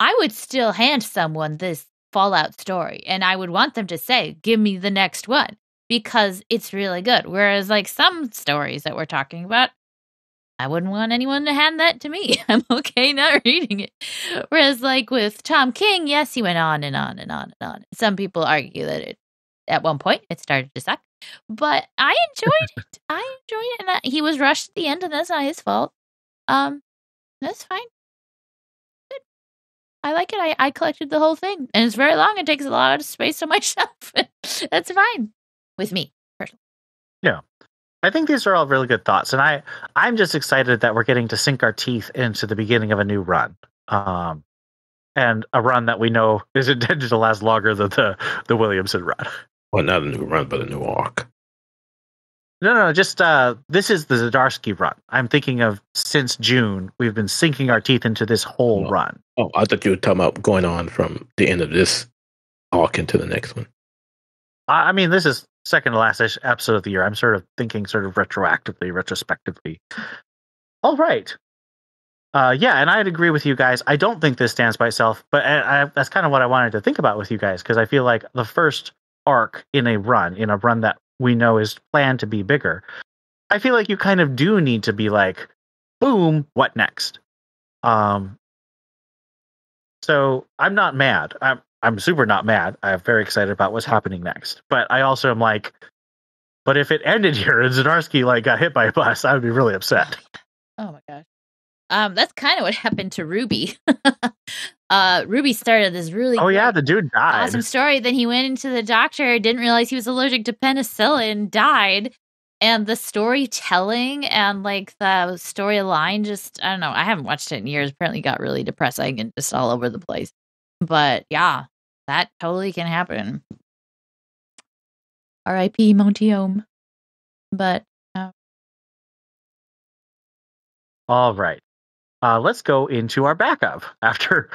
I would still hand someone this Fallout story, and I would want them to say, give me the next one, because it's really good. Whereas like some stories that we're talking about, I wouldn't want anyone to hand that to me. I'm okay not reading it. Whereas like with Tom King, yes, he went on and on and on and on. Some people argue that it, at one point it started to suck, but I enjoyed it. I enjoyed it. And I, he was rushed at the end, and that's not his fault. Um, that's fine. Good. I like it. I, I collected the whole thing, and it's very long. It takes a lot of space on my shelf. That's fine with me personally. Yeah. I think these are all really good thoughts, and I, I'm just excited that we're getting to sink our teeth into the beginning of a new run, um, and a run that we know is intended to last longer than the, the Williamson run. Well, not a new run, but a new arc. No, no, just uh, this is the Zdarsky run. I'm thinking of since June, we've been sinking our teeth into this whole oh, run. Oh, I thought you were talking about going on from the end of this arc into the next one. I mean, this is second to last episode of the year. I'm sort of thinking sort of retroactively, retrospectively. All right. Uh, yeah, and I'd agree with you guys. I don't think this stands by itself, but I, I, that's kind of what I wanted to think about with you guys, because I feel like the first arc in a run, in a run that we know is planned to be bigger, I feel like you kind of do need to be like, boom, what next? Um. So I'm not mad. I'm I'm super not mad. I'm very excited about what's happening next. But I also am like, but if it ended here and Zdarsky like got hit by a bus, I would be really upset. Oh my gosh. Um, that's kind of what happened to Ruby. uh, Ruby started this really Oh great, yeah, the dude died. Awesome story. Then he went into the doctor, didn't realize he was allergic to penicillin, died. And the storytelling and like the storyline just, I don't know. I haven't watched it in years. Apparently got really depressing and just all over the place. But yeah, that totally can happen. R I P Montiome. But uh... all right, uh, let's go into our backup. After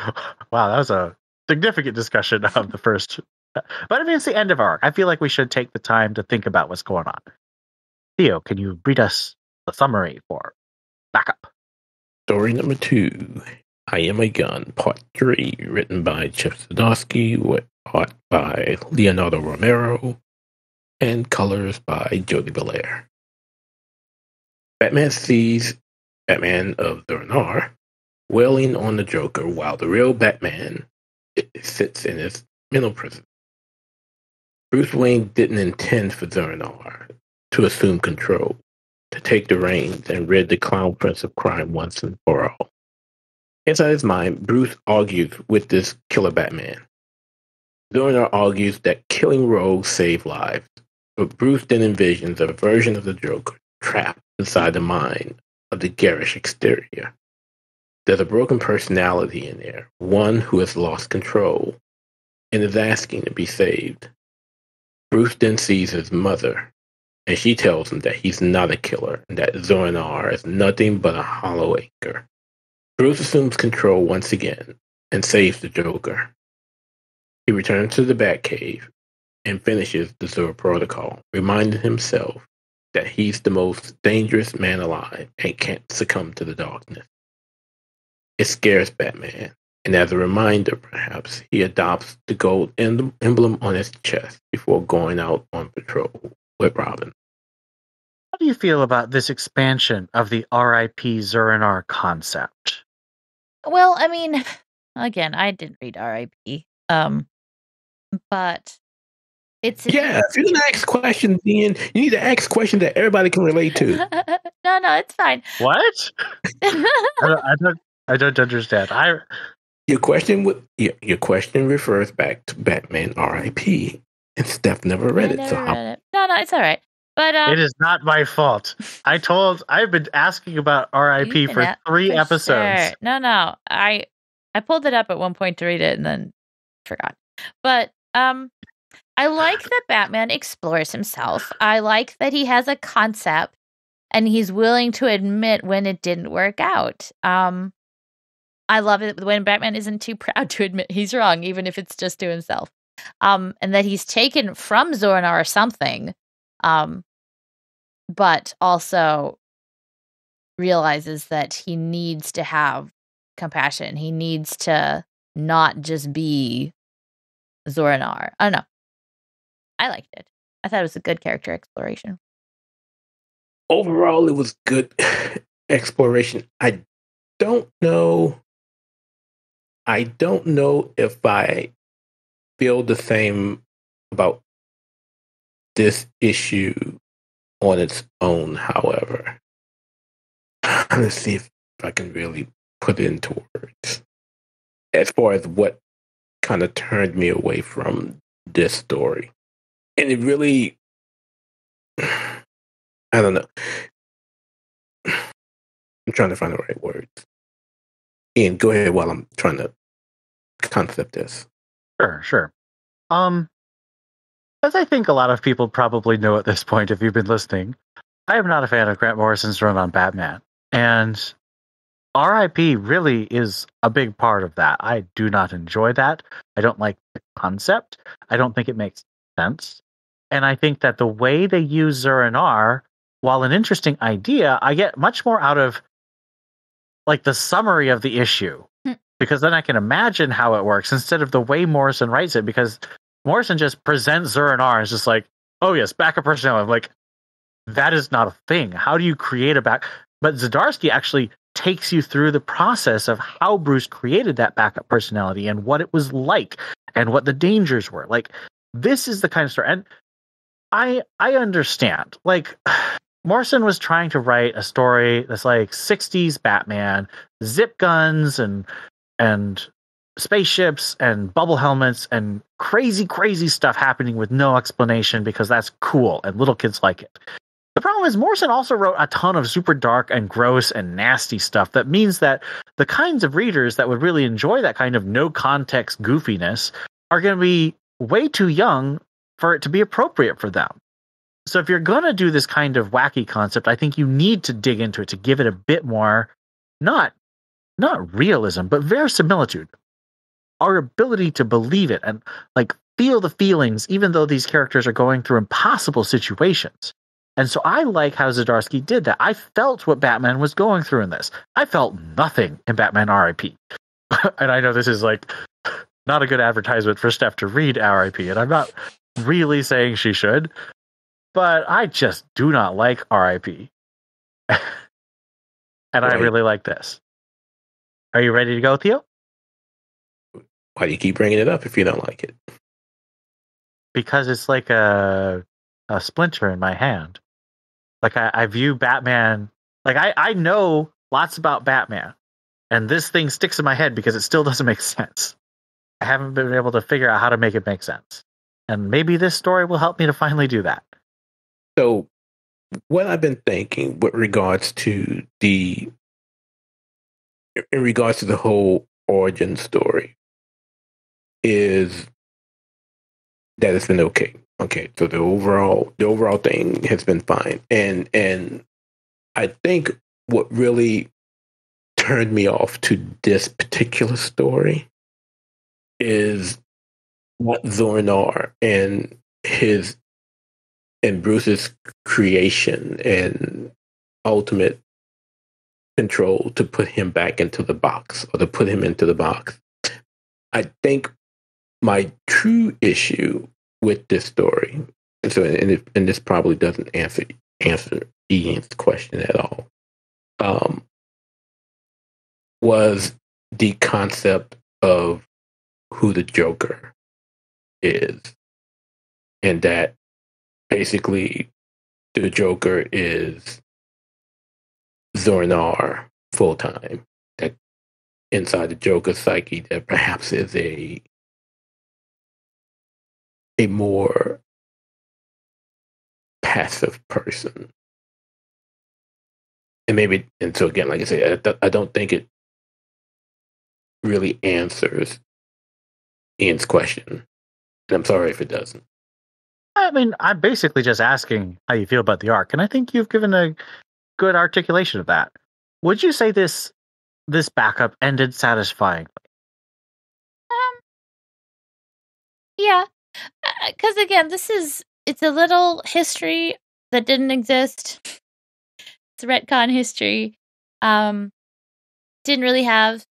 wow, that was a significant discussion of the first. But I mean, it's the end of our arc. I feel like we should take the time to think about what's going on. Theo, can you read us the summary for backup? Story number two. I Am a Gun, Part three, written by Chip Zdarsky, with art by Leonardo Romero, and colors by Jody Belair. Batman sees Batman of Zur-En-Arrh wailing on the Joker while the real Batman sits in his mental prison. Bruce Wayne didn't intend for Zur-En-Arrh to assume control, to take the reins and rid the Clown Prince of crime once and for all. Inside his mind, Bruce argues with this killer Batman. Zur-En-Arrh argues that killing rogues save lives, but Bruce then envisions a version of the Joker trapped inside the mind of the garish exterior. There's a broken personality in there, one who has lost control and is asking to be saved. Bruce then sees his mother, and she tells him that he's not a killer and that Zur-En-Arrh is nothing but a hollow anchor. Bruce assumes control once again and saves the Joker. He returns to the Batcave and finishes the Zur Protocol, reminding himself that he's the most dangerous man alive and can't succumb to the darkness. It scares Batman, and as a reminder, perhaps, he adopts the gold emblem on his chest before going out on patrol with Robin. How do you feel about this expansion of the R I P Zur-En-Arrh concept? Well, I mean, again, I didn't read R I P, um, but it's... Yeah, if you're going to ask questions, then you need to ask questions that everybody can relate to. no, no, it's fine. What? I, don't, I, don't, I don't understand. I... Your question would, your, your question refers back to Batman R I P, and Steph never read it. So read it. No, no, it's all right. But, um, it is not my fault. I told. I've been asking about R I P for at, three for episodes. Sure. No, no. I I pulled it up at one point to read it and then forgot. But um, I like that Batman explores himself. I like that he has a concept and he's willing to admit when it didn't work out. Um, I love it when Batman isn't too proud to admit he's wrong, even if it's just to himself. Um, and that he's taken from Zur-En-Arrh something. Um, but also realizes that he needs to have compassion. He needs to not just be Zur-En-Arrh. I don't know. I liked it. I thought it was a good character exploration. Overall, it was good exploration. I don't know. I don't know if I feel the same about this issue on its own, however. I'm going to see if I can really put it into words as far as what kind of turned me away from this story. And it really, I don't know. I'm trying to find the right words. Ian, go ahead while I'm trying to concept this. Sure, sure. Um, as I think a lot of people probably know at this point, if you've been listening, I am not a fan of Grant Morrison's run on Batman. And R I P really is a big part of that. I do not enjoy that. I don't like the concept. I don't think it makes sense. And I think that the way they use Zur-En-Arrh, while an interesting idea, I get much more out of like the summary of the issue, because then I can imagine how it works instead of the way Morrison writes it, because Morrison just presents Zur-En-Arrh as just like, oh yes, backup personnel. I'm like, that is not a thing. How do you create a back? But Zdarsky actually takes you through the process of how Bruce created that backup personality and what it was like and what the dangers were. Like, this is the kind of story. And I, I understand, like, Morrison was trying to write a story that's like sixties Batman, zip guns and and spaceships and bubble helmets and crazy, crazy stuff happening with no explanation because that's cool and little kids like it. The problem is Morrison also wrote a ton of super dark and gross and nasty stuff. That means that the kinds of readers that would really enjoy that kind of no context goofiness are going to be way too young for it to be appropriate for them. So if you're going to do this kind of wacky concept, I think you need to dig into it to give it a bit more, not not realism, but verisimilitude. Our ability to believe it and like feel the feelings, even though these characters are going through impossible situations. And so I like how Zdarsky did that. I felt what Batman was going through in this. I felt nothing in Batman R I P. And I know this is like not a good advertisement for Steph to read R I P, and I'm not really saying she should. But I just do not like R I P. And right. I really like this. Are you ready to go, Theo? Why do you keep bringing it up if you don't like it? Because it's like a a splinter in my hand. Like I, I view Batman... Like I, I know lots about Batman. And this thing sticks in my head because it still doesn't make sense. I haven't been able to figure out how to make it make sense. And maybe this story will help me to finally do that. So what I've been thinking with regards to the, in regards to the whole origin story is that it's been okay. Okay. So the overall, the overall thing has been fine. And, and I think what really turned me off to this particular story is what Zur-En-Arrh and his and Bruce's creation and ultimate control to put him back into the box or to put him into the box. I think my true issue with this story, and so and, it, and this probably doesn't answer answer Ian's question at all, um, was the concept of who the Joker is, and that basically, the Joker is Zur-En-Arrh full time. That inside the Joker's psyche, that perhaps is a a more passive person, and maybe. And so again, like I said, I, I don't think it really answers Ian's question, and I'm sorry if it doesn't. I mean, I'm basically just asking how you feel about the arc, and I think you've given a good articulation of that. Would you say this this backup ended satisfyingly? Um, yeah, because again, this is it's a little history that didn't exist. It's retcon history. Um, didn't really have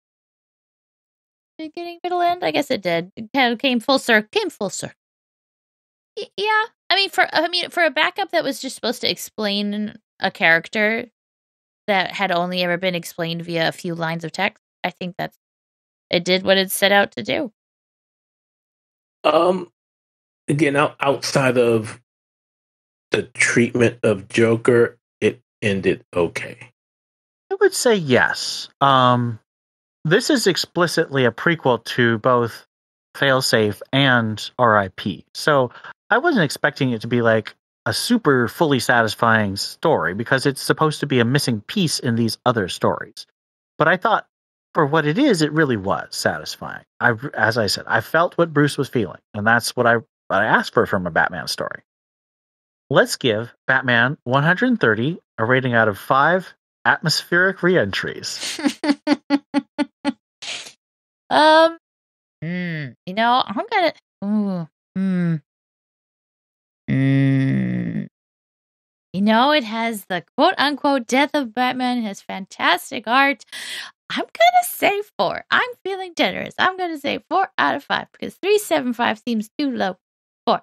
beginning, middle, end. I guess it did. It kind of came full circle. Came full circle. Y- yeah, I mean, for I mean, for a backup that was just supposed to explain a character that had only ever been explained via a few lines of text, I think that's it did what it set out to do. Um, again, out, outside of the treatment of Joker, it ended okay. I would say yes. Um, this is explicitly a prequel to both Failsafe and R I P. So I wasn't expecting it to be like a super fully satisfying story because it's supposed to be a missing piece in these other stories. But I thought for what it is, it really was satisfying. I, as I said, I felt what Bruce was feeling, and that's what I, what I asked for from a Batman story. Let's give Batman one hundred thirty a rating out of five atmospheric re-entries. um, mm, you know, I'm gonna. Ooh, mm, mm, you know, it has the quote-unquote death of Batman. It has fantastic art. I'm gonna say four. I'm feeling generous. I'm gonna say four out of five because three seven five seems too low. Four.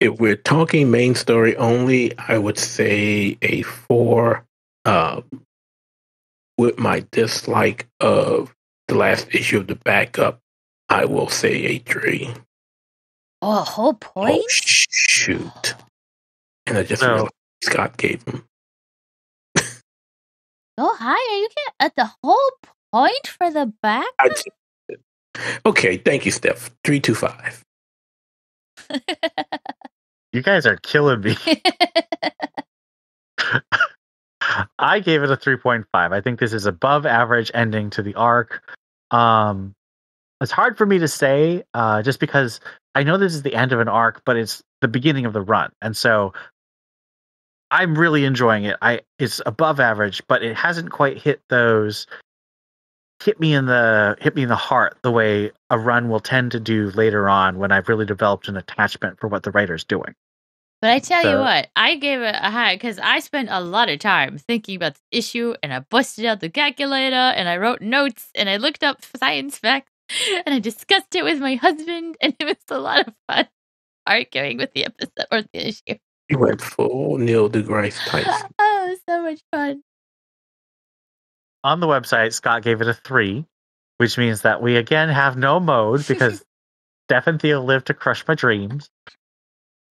If we're talking main story only, I would say a four. Uh, with my dislike of the last issue of the backup, I will say a three. Oh, a whole point? Oh, sh- shoot. And I just realized Scott gave him. Go oh, higher. You can't at the whole point for the back? Just, okay, thank you, Steph. Three, two, five. You guys are killing me. I gave it a three point five. I think this is above average ending to the arc. Um, it's hard for me to say uh, just because I know this is the end of an arc, but it's the beginning of the run. And so I'm really enjoying it. I It's above average, but it hasn't quite hit those. Hit me in the hit me in the heart the way a run will tend to do later on when I've really developed an attachment for what the writer's doing. But I tell so, you what, I gave it a high because I spent a lot of time thinking about the issue, and I busted out the calculator, and I wrote notes, and I looked up science facts, and I discussed it with my husband, and it was a lot of fun arguing with the episode or the issue. You went full Neil deGrasse Tyson. Oh, it was so much fun. On the website, Scott gave it a three, which means that we again have no mode because Steph and Theo lived to crush my dreams.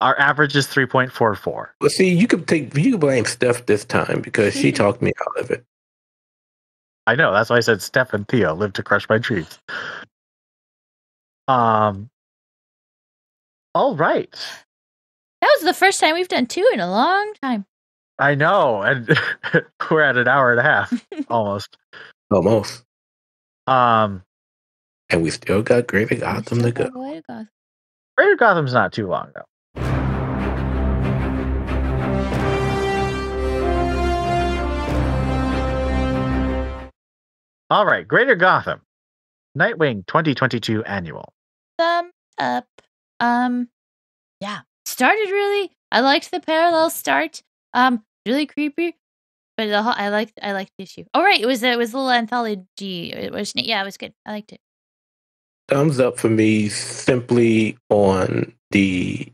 Our average is three point four four. Well, see, you could take you could blame Steph this time because she talked me out of it. I know. That's why I said Steph and Theo live to crush my dreams. Um. All right. That was the first time we've done two in a long time. I know, and we're at an hour and a half almost. Almost. Um, and we still got Greater Gotham to go. Greater Gotham's not too long though. All right, Greater Gotham, Nightwing twenty twenty-two annual. Thumb up. Um, yeah, started really. I liked the parallel start. Um, really creepy, but the whole, I liked I liked the issue. Oh right, it was it was a little anthology. It was yeah, it was good. I liked it. Thumbs up for me simply on the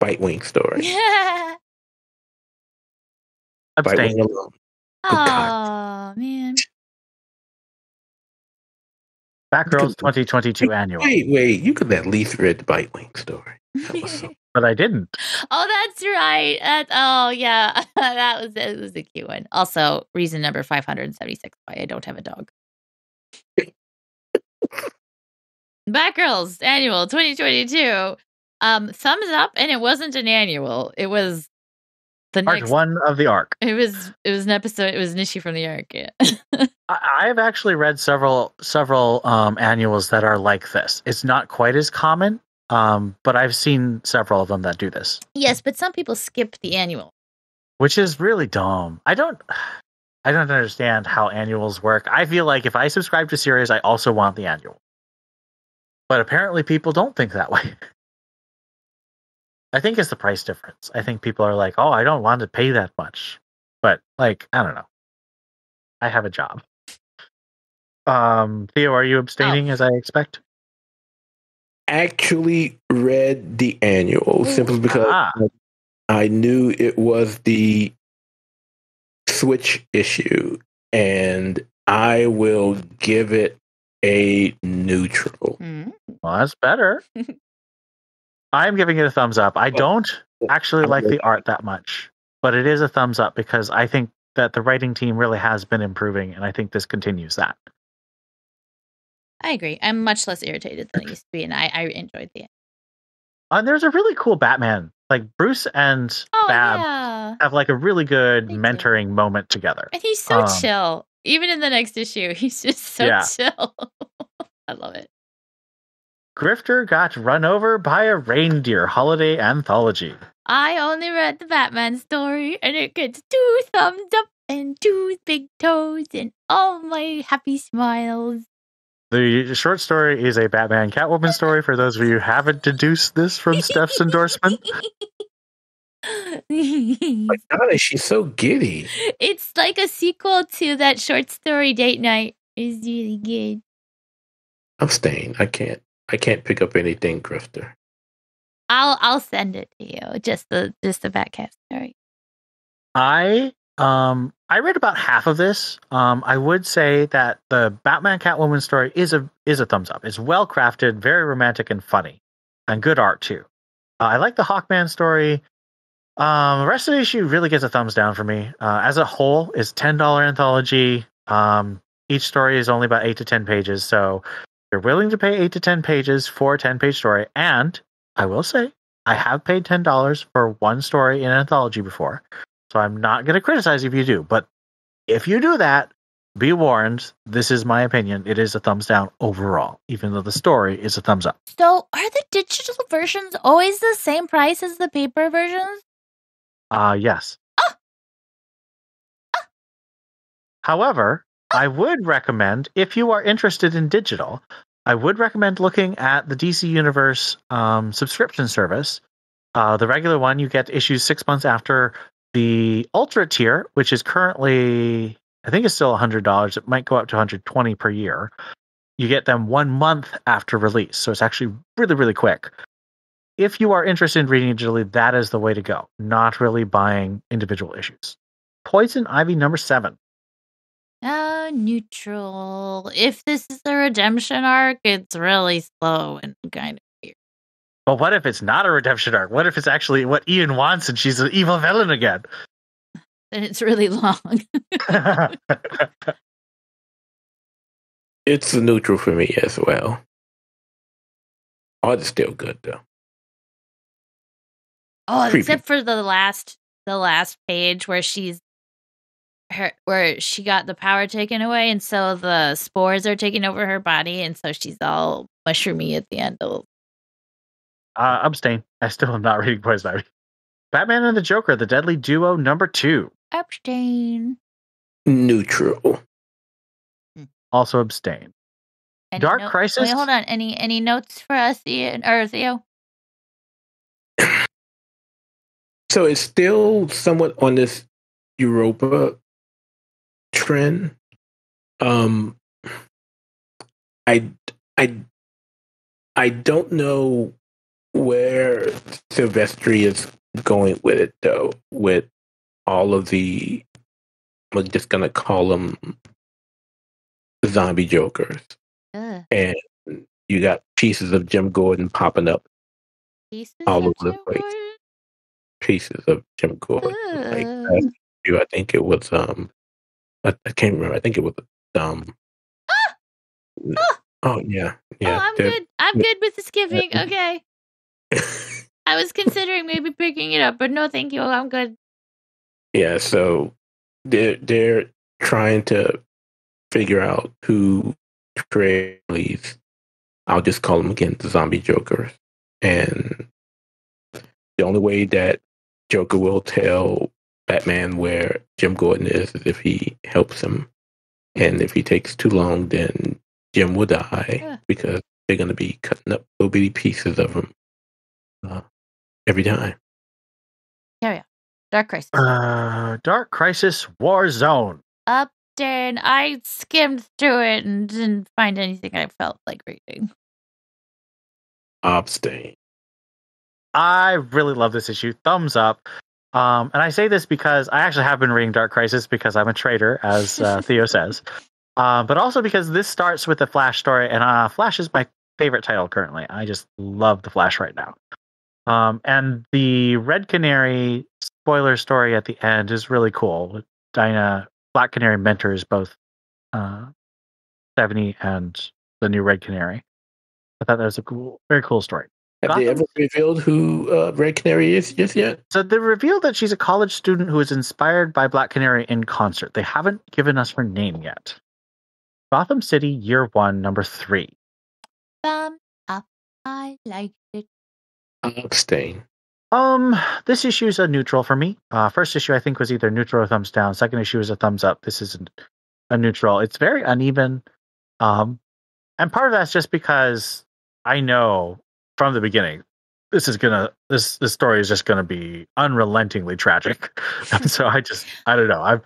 Bitewing story. Yeah. Bitewing alone. Oh, oh man. Batgirls twenty twenty-two wait, annual. Wait, wait, you could at least read the Bitewing story. That was so- but I didn't. Oh, that's right. That's, oh, yeah. that was that was a cute one. Also, reason number five hundred seventy-six why I don't have a dog. Batgirls annual twenty twenty-two. Um, thumbs up, and it wasn't an annual. It was the Part next one of the arc. It was it was an episode. It was an issue from the arc. Yeah. I have actually read several several um, annuals that are like this. It's not quite as common. Um, but I've seen several of them that do this. Yes, but some people skip the annual, which is really dumb. I don't, I don't understand how annuals work. I feel like if I subscribe to series, I also want the annual. But apparently, people don't think that way. I think it's the price difference. I think people are like, oh, I don't want to pay that much. But, like, I don't know. I have a job. Um, Theo, are you abstaining, oh. as I expect? Actually read the annual, simply because ah. I knew it was the Switch issue, and I will give it a neutral. Mm. Well, that's better. I'm giving it a thumbs up. I don't actually like the art that much, but it is a thumbs up because I think that the writing team really has been improving, and I think this continues that. I agree. I'm much less irritated than I used to be, and I, I enjoyed the end. Uh, there's a really cool Batman. Like, Bruce and oh, Bab yeah. have, like, a really good Thank mentoring you. moment together. And he's so um, chill. Even in the next issue, he's just so yeah. chill. I love it. Grifter got run over by a reindeer holiday anthology. I only read the Batman story, and it gets two thumbs up and two big toes and all my happy smiles. The short story is a Batman Catwoman story, for those of you who haven't deduced this from Steph's endorsement. My God, is she so giddy? It's like a sequel to that short story, Date Night. It's really good. I'm staying. I can't. I can't pick up anything, Grifter. I'll I'll send it to you. Just the just the Batcat story. I. Um, I read about half of this. Um, I would say that the Batman Catwoman story is a is a thumbs up. It's well crafted, very romantic and funny, and good art too. Uh, I like the Hawkman story. Um, the rest of the issue really gets a thumbs down for me. Uh, as a whole, it's ten dollars anthology. Um, each story is only about eight to ten pages, so if you're willing to pay eight to ten pages for a ten page story. And I will say, I have paid ten dollars for one story in an anthology before. So I'm not going to criticize if you do, but if you do that, be warned, this is my opinion. It is a thumbs down overall, even though the story is a thumbs up. So are the digital versions always the same price as the paper versions? Uh, yes. Oh. Oh. However, oh. I would recommend, if you are interested in digital, I would recommend looking at the D C Universe um, subscription service. Uh, the regular one, you get issues six months after. The Ultra tier, which is currently, I think it's still one hundred dollars. It might go up to one hundred twenty dollars per year. You get them one month after release. So it's actually really, really quick. If you are interested in reading digitally, that is the way to go. Not really buying individual issues. Poison Ivy number seven. Uh, neutral. If this is the redemption arc, it's really slow and kind of. But what if it's not a redemption arc? What if it's actually what Ian wants and she's an evil villain again? Then it's really long. It's neutral for me as well. Art is still good though. Oh, Creepy. Except for the last the last page where she's her where she got the power taken away, and so the spores are taking over her body, and so she's all mushroomy at the end of Uh, abstain. I still am not reading Poison Ivy. Batman and the Joker, the Deadly Duo, number two. Abstain. Neutral. Also abstain. Any Dark no- Crisis. Wait, hold on. Any any notes for us, Ian or Theo? So it's still somewhat on this Europa trend. Um, I I I don't know where Silvestri is going with it, though, with all of the, I'm just going to call them zombie Jokers. Uh. And you got pieces of Jim Gordon popping up pieces all over the place. Gordon? Pieces of Jim Gordon. Uh. Like, I think it was, um, I, I can't remember. I think it was, um, ah! Ah! oh, yeah. yeah. Oh, I'm They're, good. I'm good with the skipping. Uh, okay. I was considering maybe picking it up, but no, thank you. I'm good. Yeah, so they're, they're trying to figure out who creates, I'll just call them again, the zombie Jokers. And the only way that Joker will tell Batman where Jim Gordon is is if he helps him. And if he takes too long, then Jim will die, yeah. because they're going to be cutting up little bitty pieces of him. Uh, every time. Carry on. Dark Crisis. Uh, Dark Crisis War Zone. Update. I skimmed through it and didn't find anything I felt like reading. Abstain. I really love this issue. Thumbs up. Um, and I say this because I actually have been reading Dark Crisis because I'm a traitor, as uh, Theo says. Uh, but also because this starts with a Flash story, and uh, Flash is my favorite title currently. I just love the Flash right now. Um, and the Red Canary spoiler story at the end is really cool. Dinah, Black Canary mentors both uh, Stephanie and the new Red Canary. I thought that was a cool, very cool story. Have Gotham. They ever revealed who uh, Red Canary is just yet? So they revealed that she's a college student who is inspired by Black Canary in concert. They haven't given us her name yet. Gotham City Year One, number three. Bum up, I like it. Abstain. Um, this issue is a neutral for me. Uh, first issue I think was either neutral or thumbs down. Second issue is a thumbs up. This is a neutral. It's very uneven. Um, and part of that's just because I know from the beginning, this is gonna this this story is just gonna be unrelentingly tragic. And so I just I don't know. I've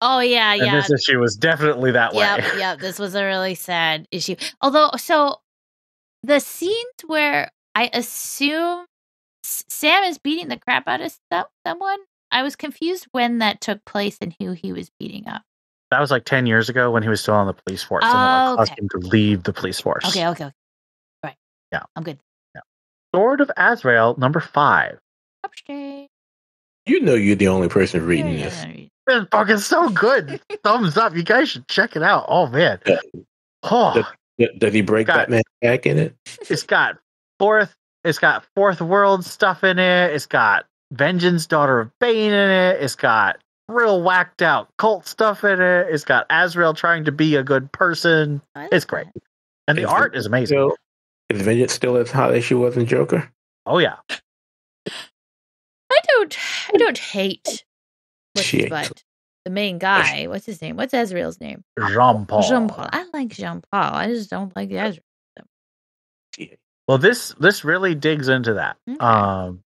oh yeah and yeah. This issue was definitely that yep, way. Yeah, this was a really sad issue. Although, so the scenes where I assume Sam is beating the crap out of someone, I was confused when that took place and who he was beating up. That was like ten years ago when he was still on the police force, oh, and it like, caused him to leave the police force. Okay, okay, okay. All right. Yeah, I'm good. Sword of Azrael, number five. Upstate. You know you're the only person reading yeah, this. Yeah, yeah. It's fucking so good. Thumbs up. You guys should check it out. Oh, man. Uh, oh. Does, does he break got, Batman's back in it? It's got fourth, it's got Fourth World stuff in it. It's got Vengeance, Daughter of Bane in it. It's got real whacked out cult stuff in it. It's got Azrael trying to be a good person. It's great. And the it's art is amazing. So, is Vengeance still as hot as she was in Joker? Oh yeah. I don't I don't hate what's his butt. The main guy. What's his name? What's Azrael's name? Jean Paul. Jean Paul. I like Jean Paul. I just don't like the Azrael. Well, this this really digs into that. Okay. Um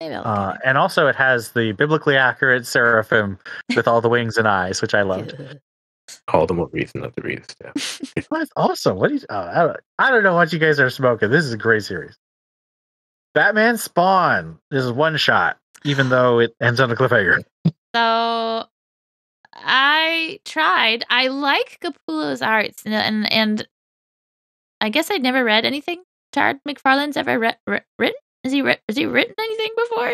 uh, and also it has the biblically accurate seraphim with all the wings and eyes, which I loved. Call them a reason not to read this stuff. That's awesome. What is? Uh, I, don't, I don't know what you guys are smoking. This is a great series. Batman Spawn. This is one shot, even though it ends on a cliffhanger. So I tried. I like Capullo's arts, and and, and I guess I'd never read anything Todd McFarlane's ever re- re- written. Is he re- has he written anything before?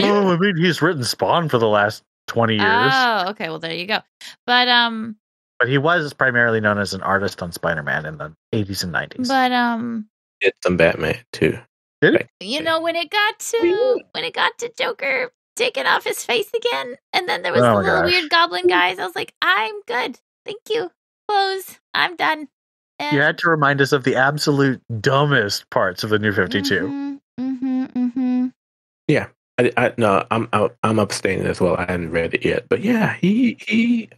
Oh, I mean, he's written Spawn for the last twenty years. Oh, okay. Well, there you go. But um, but he was primarily known as an artist on Spider-Man in the eighties and nineties. But um, did some Batman too. Did he? You know, when it got to when it got to Joker taking off his face again, and then there was oh the little gosh. weird goblin guys. I was like, I'm good. Thank you. Close. I'm done. And you had to remind us of the absolute dumbest parts of the New fifty-two. Mm-hmm. Mm-hmm. Mm-hmm. Yeah. I, I, no, I'm I'm abstaining as well. I haven't read it yet, but yeah, he he.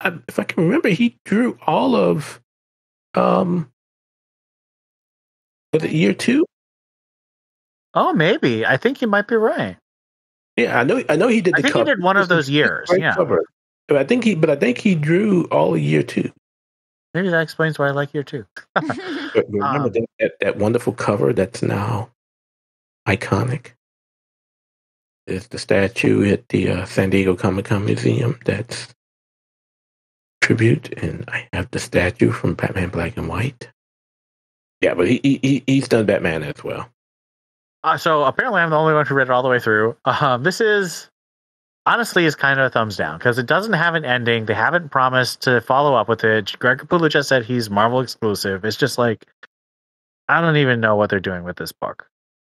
I, if I can remember, he drew all of, um, was it year two? Oh, maybe. I think you might be right. Yeah, I know. I know he did. The I think cover. He did one of those years. Yeah, cover. But I think he. But I think he drew all of year two. Maybe that explains why I like year two. But remember um, that that wonderful cover that's now iconic. It's the statue at the uh, San Diego Comic-Con Museum that's tribute, and I have the statue from Batman Black and White. Yeah, but he, he he's done Batman as well. Uh, so apparently I'm the only one who read it all the way through. Um, this is, honestly, is kind of a thumbs down, because it doesn't have an ending. They haven't promised to follow up with it. Greg Capullo just said he's Marvel exclusive. It's just like, I don't even know what they're doing with this book.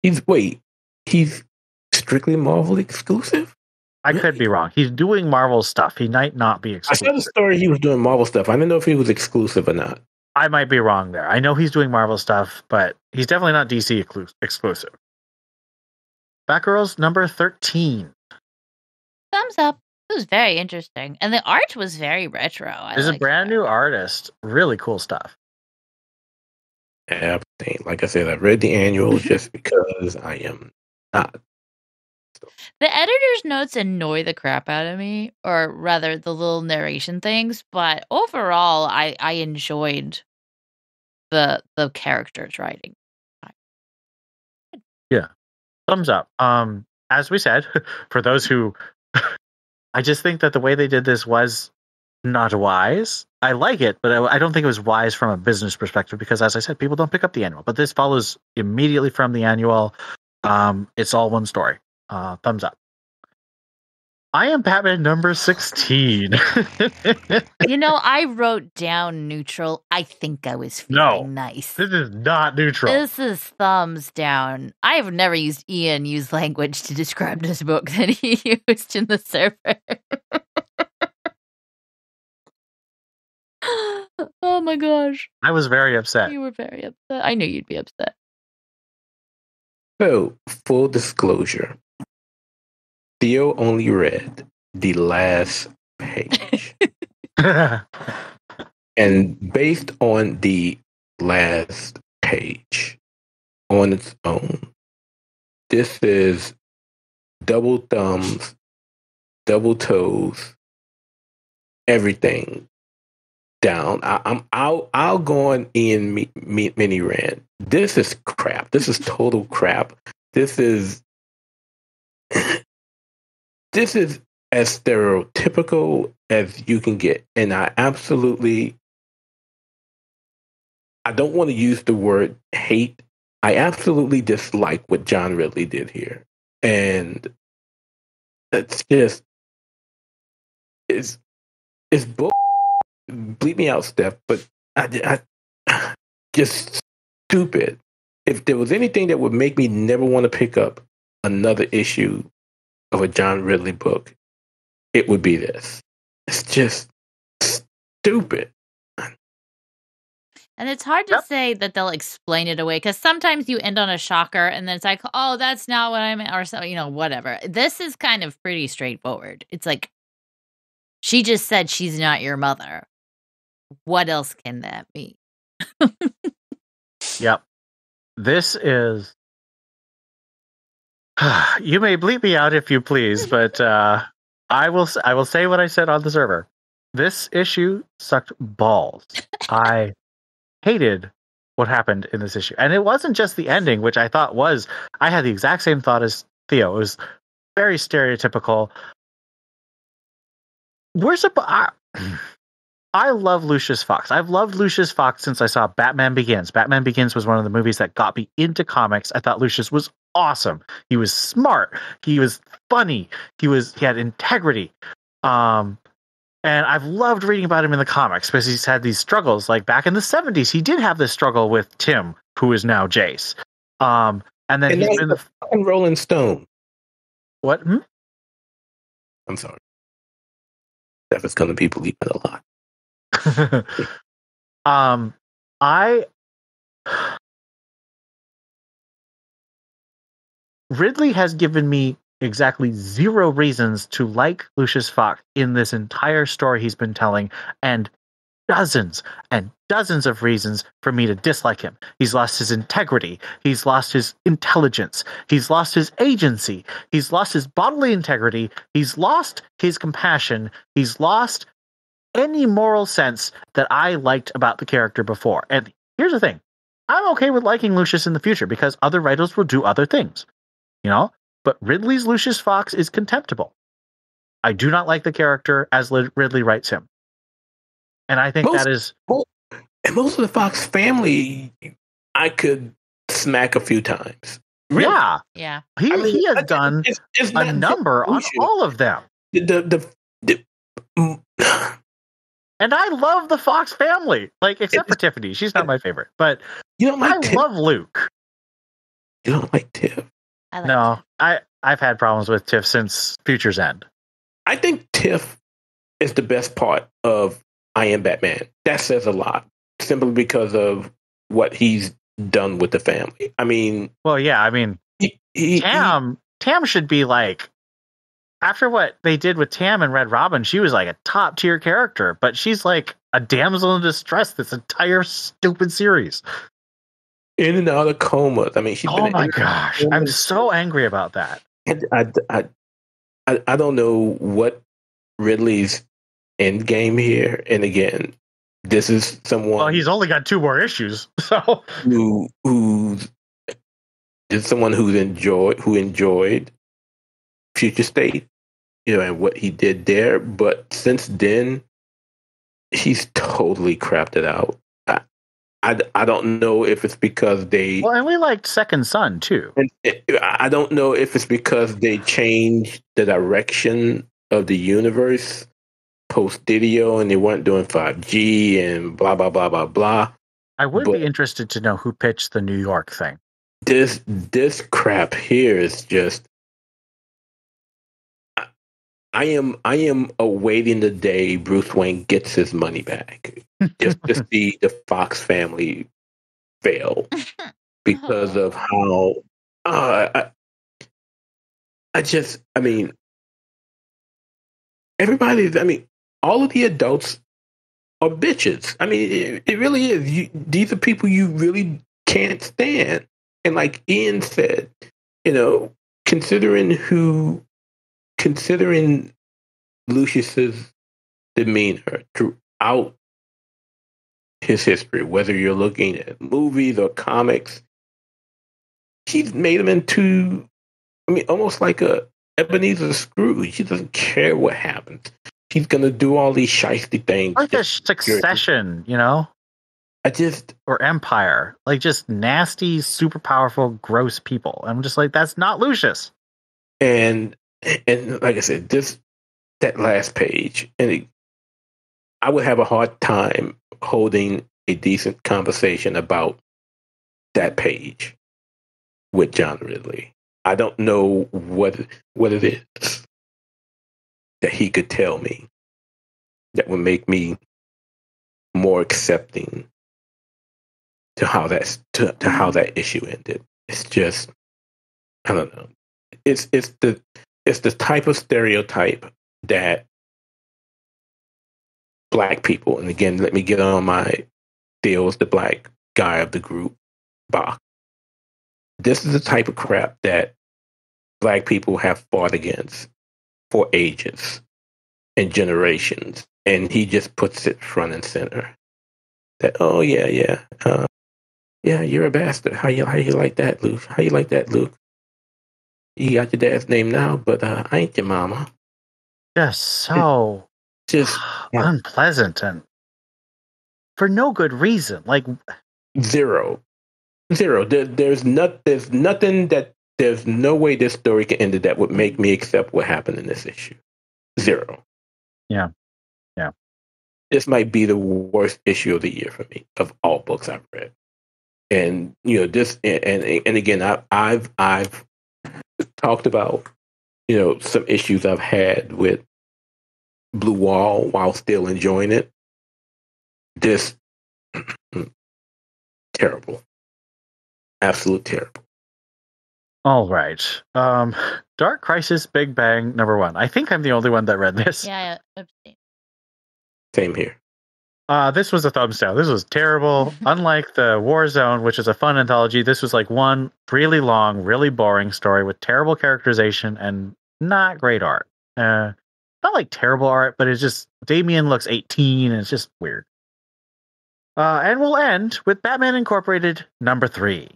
He's, wait, he's... strictly Marvel exclusive? I really? could be wrong. He's doing Marvel stuff. He might not be exclusive. I saw the story he was doing Marvel stuff. I didn't know if he was exclusive or not. I might be wrong there. I know he's doing Marvel stuff, but he's definitely not D C exclu- exclusive. Batgirl's number thirteen. Thumbs up. It was very interesting. And the art was very retro. I There's a brand that. new artist. Really cool stuff. Yeah, like I said, I read the annual just because I am not. So. The editor's notes annoy the crap out of me, or rather the little narration things, but overall I, I enjoyed the the characters writing. Yeah. Thumbs up. Um, as we said, for those who I just think that the way they did this was not wise. I like it, but I, I don't think it was wise from a business perspective because, as I said, people don't pick up the annual. But this follows immediately from the annual. Um, it's all one story. Uh, thumbs up. I am Batman number sixteen. You know, I wrote down neutral. I think I was feeling no, nice. This is not neutral. This is thumbs down. I have never used Ian use language to describe this book that he used in the server. Oh my gosh. I was very upset. You were very upset. I knew you'd be upset. So, full disclosure. Theo only read the last page. And based on the last page on its own, this is double thumbs, double toes, everything down. I, I'm, I'll, I'll go on Ian me, me, Mini Rand. This is crap. This is total crap. This is... This is as stereotypical as you can get. And I absolutely, I don't want to use the word hate. I absolutely dislike what John Ridley did here. And it's just, it's, it's bull. Bleep me out, Steph, but I, I just stupid. If there was anything that would make me never want to pick up another issue of a John Ridley book, it would be this. It's just stupid. And it's hard to yep. say that they'll explain it away, because sometimes you end on a shocker and then it's like, oh, that's not what I meant, or so, you know, whatever. This is kind of pretty straightforward. It's like, she just said she's not your mother. What else can that be? Yep. This is you may bleep me out if you please, but uh, I will I will say what I said on the server. This issue sucked balls. I hated what happened in this issue. And it wasn't just the ending, which I thought was, I had the exact same thought as Theo. It was very stereotypical. We're supposed... I, I love Lucius Fox. I've loved Lucius Fox since I saw Batman Begins. Batman Begins was one of the movies that got me into comics. I thought Lucius was awesome. He was smart. He was funny. He was he had integrity. Um, and I've loved reading about him in the comics because he's had these struggles. Like back in the seventies, he did have this struggle with Tim, who is now Jace. Um, and then and he's been the fucking Rolling Stone. What? Hmm? I'm sorry. That is going to be believed a lot. um, I Ridley has given me exactly zero reasons to like Lucius Fox in this entire story he's been telling, and dozens and dozens of reasons for me to dislike him. He's lost his integrity. He's lost his intelligence. He's lost his agency. He's lost his bodily integrity. He's lost his compassion. He's lost any moral sense that I liked about the character before. And here's the thing. I'm okay with liking Lucius in the future because other writers will do other things, you know, but Ridley's Lucius Fox is contemptible. I do not like the character as Ridley writes him. And I think most, that is... And most of the Fox family, I could smack a few times. Really? Yeah. Yeah. He, I mean, he has I, done it's, it's a number on all of them. The, the, the, the mm. And I love the Fox family. Like, except it, for it, Tiffany. She's not my favorite. But you don't like I Tiff. love Luke. You don't like Tiff? I like no. Tiff. I, I've had problems with Tiff since Future's End. I think Tiff is the best part of I Am Batman. That says a lot, simply because of what he's done with the family. I mean... Well, yeah, I mean, he, he, Tam, he, Tam should be like... After what they did with Tam and Red Robin, she was like a top-tier character, but she's like a damsel in distress this entire stupid series. in and out of comas. I mean, she's been. Oh my gosh, I'm so angry about that. And I, I, I, I don't know what Ridley's end game here. And again, this is someone. Well, he's only got two more issues, so who who's is someone who's enjoyed who enjoyed Future State, you know, and what he did there. But since then, he's totally crapped it out. I, I, I don't know if it's because they... Well, and we liked Second Son, too. And it, I don't know if it's because they changed the direction of the universe post-Didio, and they weren't doing five G and blah, blah, blah, blah, blah. I would but be interested to know who pitched the New York thing. This, this crap here is just... I am I am awaiting the day Bruce Wayne gets his money back, just to see the Fox family fail because of how uh, I I just I mean everybody's I mean all of the adults are bitches. I mean it, it really is. You, these are people you really can't stand, and like Ian said, you know, considering who. Considering Lucius's demeanor throughout his history, whether you're looking at movies or comics, he's made him into, I mean, almost like a Ebenezer Scrooge. He doesn't care what happens. He's going to do all these shiesty things. Like a Succession, you know? I just... Or Empire. Like, just nasty, super powerful, gross people. I'm just like, that's not Lucius. And... And like I said, this that last page, and it, I would have a hard time holding a decent conversation about that page with John Ridley. I don't know what what it is that he could tell me that would make me more accepting to how that's to, to how that issue ended. It's just I don't know. It's it's the It's the type of stereotype that black people, and again, let me get on my deals, the black guy of the group, box. This is the type of crap that black people have fought against for ages and generations. And he just puts it front and center. That, oh, yeah, yeah. Uh, yeah, you're a bastard. How you, how you like that, Luke? How you like that, Luke? You got your dad's name now, but uh, I ain't your mama. Just so just unpleasant and for no good reason. Like zero, zero. There, there's not. There's nothing that. There's no way this story can end it that would make me accept what happened in this issue. Zero. Yeah, yeah. This might be the worst issue of the year for me of all books I've read. And you know this, and and, and again, I, I've I've. talked about, you know, some issues I've had with Blue Wall while still enjoying it. This terrible, absolute terrible. All right, um, Dark Crisis, Big Bang, number one. I think I'm the only one that read this. Yeah, yeah. Same here. Uh, this was a thumbs down. This was terrible. Unlike the War Zone, which is a fun anthology, this was like one really long, really boring story with terrible characterization and not great art. Uh, not like terrible art, but it's just Damian looks eighteen and it's just weird. Uh, and we'll end with Batman Incorporated number three.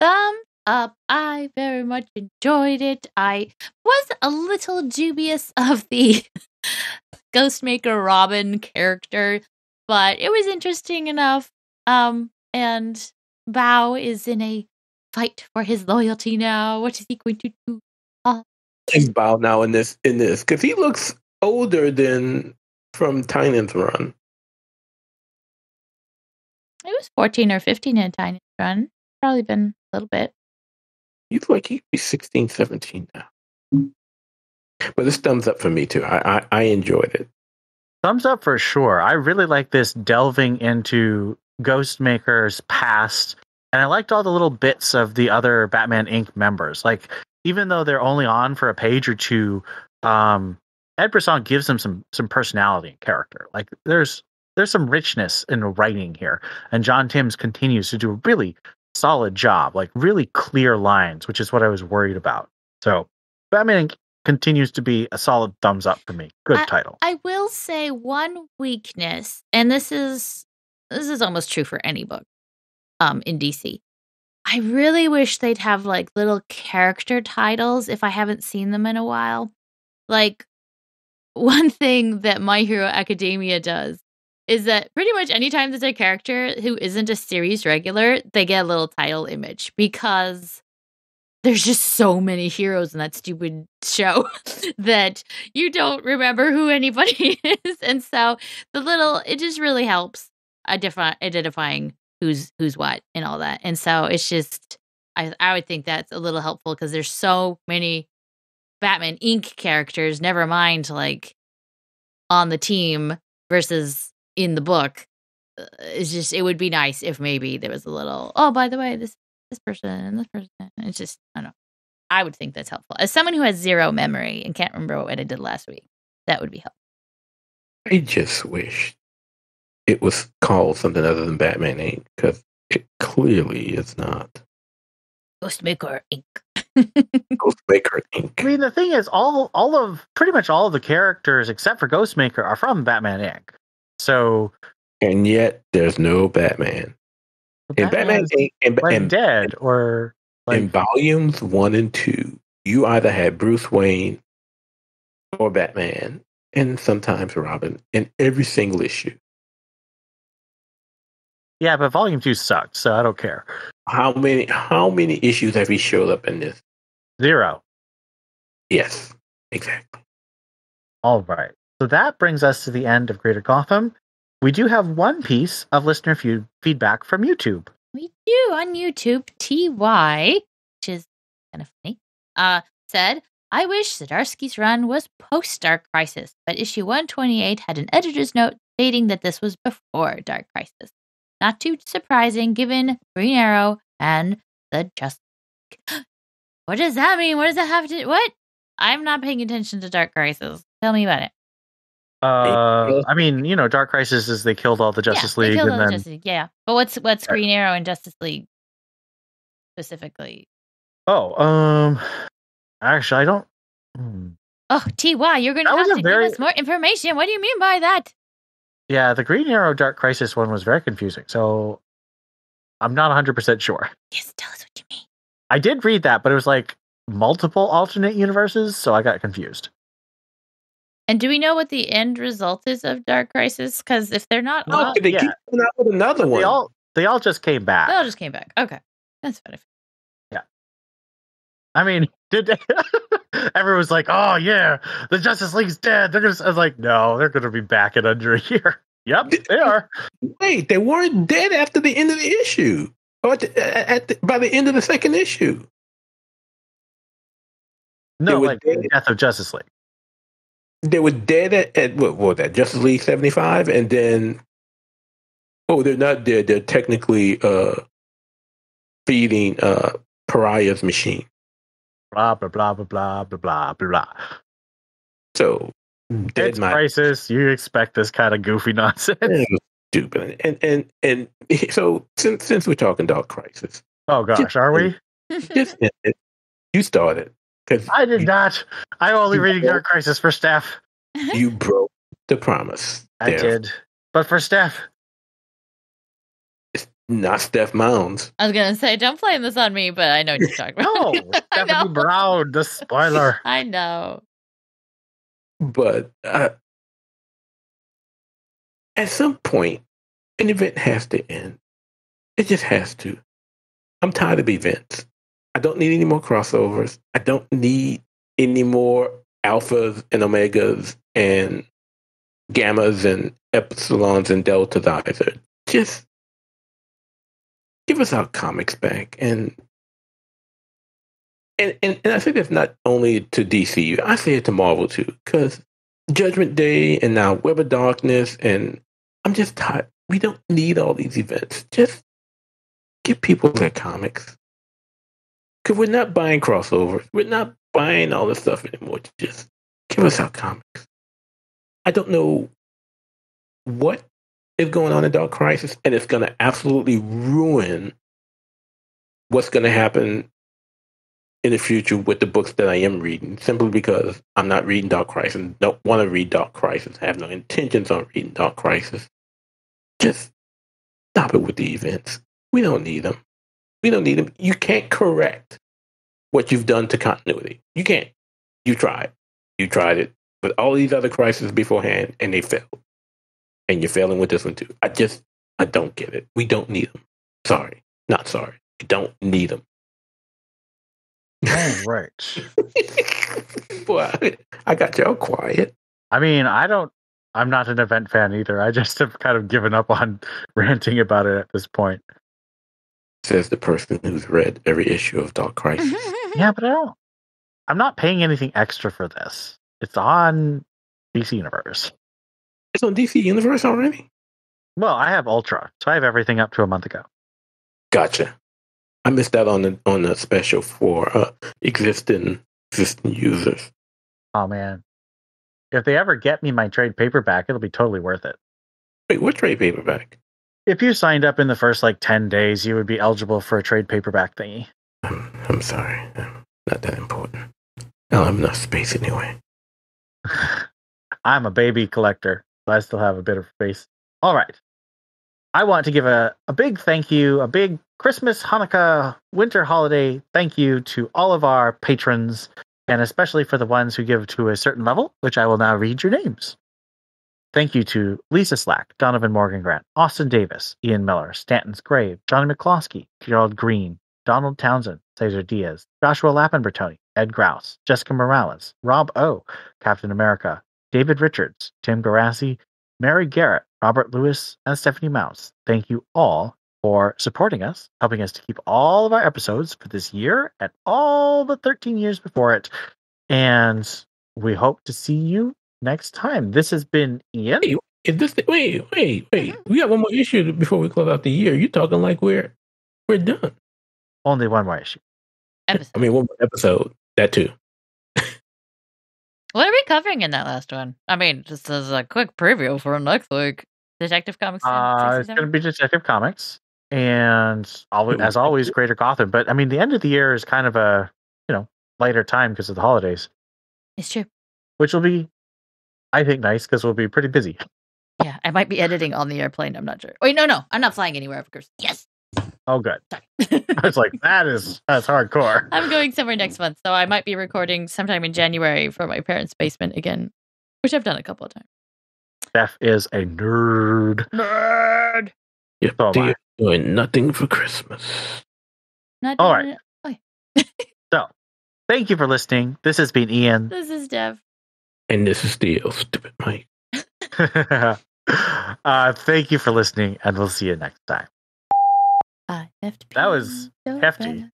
Thumbs up. I very much enjoyed it. I was a little dubious of the... Ghostmaker Robin character, but it was interesting enough. Um, and Bao is in a fight for his loyalty now. What is he going to do? Uh, Is Bao now in this in this because he looks older than from Tynan's run. It was fourteen or fifteen in Tynan's run. Probably been a little bit. He's like he'd be sixteen, seventeen now. Mm-hmm. But this thumbs up for me, too. I, I, I enjoyed it. Thumbs up for sure. I really like this delving into Ghostmaker's past. And I liked all the little bits of the other Batman Incorporated members. Like, even though they're only on for a page or two, um, Ed Brisson gives them some, some personality and character. Like, there's there's some richness in the writing here. And John Timms continues to do a really solid job, like really clear lines, which is what I was worried about. So Batman continues to be a solid thumbs up for me. Good I, title. I will say one weakness, and this is this is almost true for any book um, in D C. I really wish they'd have like little character titles if I haven't seen them in a while. Like one thing that My Hero Academia does is that pretty much anytime there's a character who isn't a series regular, they get a little title image because there's just so many heroes in that stupid show that you don't remember who anybody is. And so the little, it just really helps identify, identifying who's who's what and all that. And so it's just, I, I would think that's a little helpful because there's so many Batman Incorporated characters, never mind like on the team versus in the book. It's just, it would be nice if maybe there was a little, oh, by the way, this this person and this person. It's just, I don't know. I would think that's helpful. As someone who has zero memory and can't remember what I did last week, that would be helpful. I just wish it was called something other than Batman Incorporated because it clearly is not. Ghostmaker Incorporated Ghostmaker Incorporated. I mean, the thing is, all all of pretty much all of the characters except for Ghostmaker are from Batman Incorporated. So, and yet there's no Batman. And Batman Incorporated and, like and dead or like, in volumes one and two, you either had Bruce Wayne or Batman, and sometimes Robin in every single issue. Yeah, but volume two sucked, so I don't care. How many how many issues have he showed up in this? Zero. Yes, exactly. All right. So that brings us to the end of Greater Gotham. We do have one piece of listener fe- feedback from YouTube. We do on YouTube. T Y, which is kind of funny, uh, said, I wish Zdarsky's run was post-Dark Crisis, but issue one twenty-eight had an editor's note stating that this was before Dark Crisis. Not too surprising, given Green Arrow and the Justice League. What does that mean? What does that have to do? What? I'm not paying attention to Dark Crisis. Tell me about it. Uh, I mean, you know, Dark Crisis is they killed all the Justice yeah, League, they killed and all then the Justice League. Yeah. But what's what's Green Arrow and Justice League specifically? Oh, um, actually, I don't. Hmm. Oh, T Y, you're going to have to very... give us more information. What do you mean by that? Yeah, the Green Arrow Dark Crisis one was very confusing, so I'm not one hundred percent sure. Yes, tell us what you mean. I did read that, but it was like multiple alternate universes, so I got confused. And do we know what the end result is of Dark Crisis? Because if they're not, no, all, they yeah. keep coming out with another but one. They all they all just came back. They all just came back. Okay, that's funny. Yeah, I mean, did they... everyone was like, "Oh yeah, the Justice League's dead." They're just I was like, "No, they're going to be back in under a year." Yep, they are. Wait, they weren't dead after the end of the issue, or at the, at the, by the end of the second issue. No, like dead. The death of Justice League. They were dead at, at what was that, Justice League seventy-five? And then, oh, they're not dead. They're technically uh, feeding uh, Pariah's machine. Blah, blah, blah, blah, blah, blah, blah, blah. So, dead my- crisis, you expect this kind of goofy nonsense. And stupid. And, and, and so, since since we're talking Dark Crisis. Oh, gosh, just, are we? Just, you started. I did you, not. I'm only reading broke, Dark Crisis for Steph. You broke the promise. I Steph. did. But for Steph. It's not Steph Mounds. I was going to say, don't blame this on me, but I know what you're talking about. No, Stephanie Brown, the spoiler. I know. But uh, at some point, an event has to end. It just has to. I'm tired of events. I don't need any more crossovers. I don't need any more alphas and omegas and gammas and epsilons and deltas either. Just give us our comics back. And and, and, and I say that's not only to D C. I say it to Marvel too, because Judgment Day and now Web of Darkness, and I'm just tired. We don't need all these events. Just give people their comics. Because we're not buying crossovers. We're not buying all this stuff anymore. Just give us our comics. I don't know what is going on in Dark Crisis, and it's going to absolutely ruin what's going to happen in the future with the books that I am reading, simply because I'm not reading Dark Crisis, don't want to read Dark Crisis, have no intentions on reading Dark Crisis. Just stop it with the events. We don't need them. We don't need them. You can't correct what you've done to continuity. You can't. You tried. You tried it with all these other crises beforehand, and they failed. And you're failing with this one, too. I just, I don't get it. We don't need them. Sorry. Not sorry. You don't need them. All right. Boy, I got y'all quiet. I mean, I don't, I'm not an event fan either. I just have kind of given up on ranting about it at this point. Says the person who's read every issue of Dark Crisis. Yeah, but I don't, I'm not paying anything extra for this. It's on D C Universe. It's on D C Universe already? Well, I have Ultra, so I have everything up to a month ago. Gotcha. I missed out on the, on the special for uh, existing existing users. Oh, man. If they ever get me my trade paperback, it'll be totally worth it. Wait, what trade paperback? If you signed up in the first, like, ten days, you would be eligible for a trade paperback thingy. I'm, I'm sorry. Not that important. I don't have enough space anyway. I'm a baby collector, but I still have a bit of space. All right. I want to give a, a big thank you, a big Christmas, Hanukkah, winter holiday thank you to all of our patrons, and especially for the ones who give to a certain level, which I will now read your names. Thank you to Lisa Slack, Donovan Morgan Grant, Austin Davis, Ian Miller, Stanton's Grave, Johnny McCloskey, Gerald Green, Donald Townsend, Cesar Diaz, Joshua Lappenbertoni, Ed Grouse, Jessica Morales, Rob O, Captain America, David Richards, Tim Garassi, Mary Garrett, Robert Lewis, and Stephanie Mouse. Thank you all for supporting us, helping us to keep all of our episodes for this year and all the thirteen years before it. And we hope to see you next time. This has been Ian. Wait, is this the, wait, wait, wait. Mm-hmm. We have one more issue before we close out the year. You're talking like we're we're done. Only one more issue. Episode. I mean, one more episode. That too. What are we covering in that last one? I mean, just as a quick preview for next week. Detective Comics. Uh, it's going to be Detective Comics. And always, as always, Greater Gotham. But I mean, the end of the year is kind of a, you know, lighter time because of the holidays. It's true. Which will be, I think, nice because we'll be pretty busy. Yeah, I might be editing on the airplane. I'm not sure. Wait, no, no, I'm not flying anywhere. Of course. Yes. Oh, good. Sorry. I was like, that is that's hardcore. I'm going somewhere next month, so I might be recording sometime in January for my parents' basement again, which I've done a couple of times. Steph is a nerd. Nerd. You're so doing nothing for Christmas. Not all right. Okay. So, thank you for listening. This has been Ian. This is Dev. And this is Theo. Stupid Mike. uh, thank you for listening, and we'll see you next time. Uh, that was so hefty.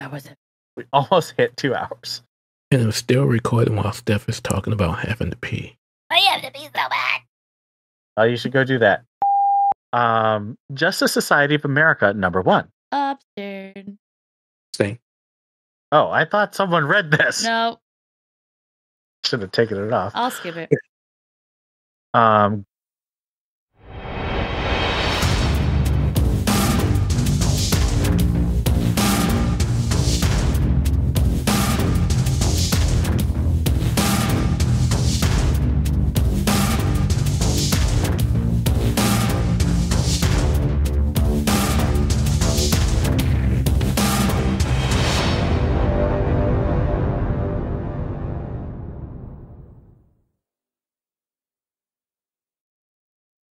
That was it. We almost hit two hours. And I'm still recording while Steph is talking about having to pee. I have to pee so bad. Oh, you should go do that. Um, Justice Society of America, number one. Absurd. Same. Oh, I thought someone read this. No. Should have taken it off. I'll skip it. Um,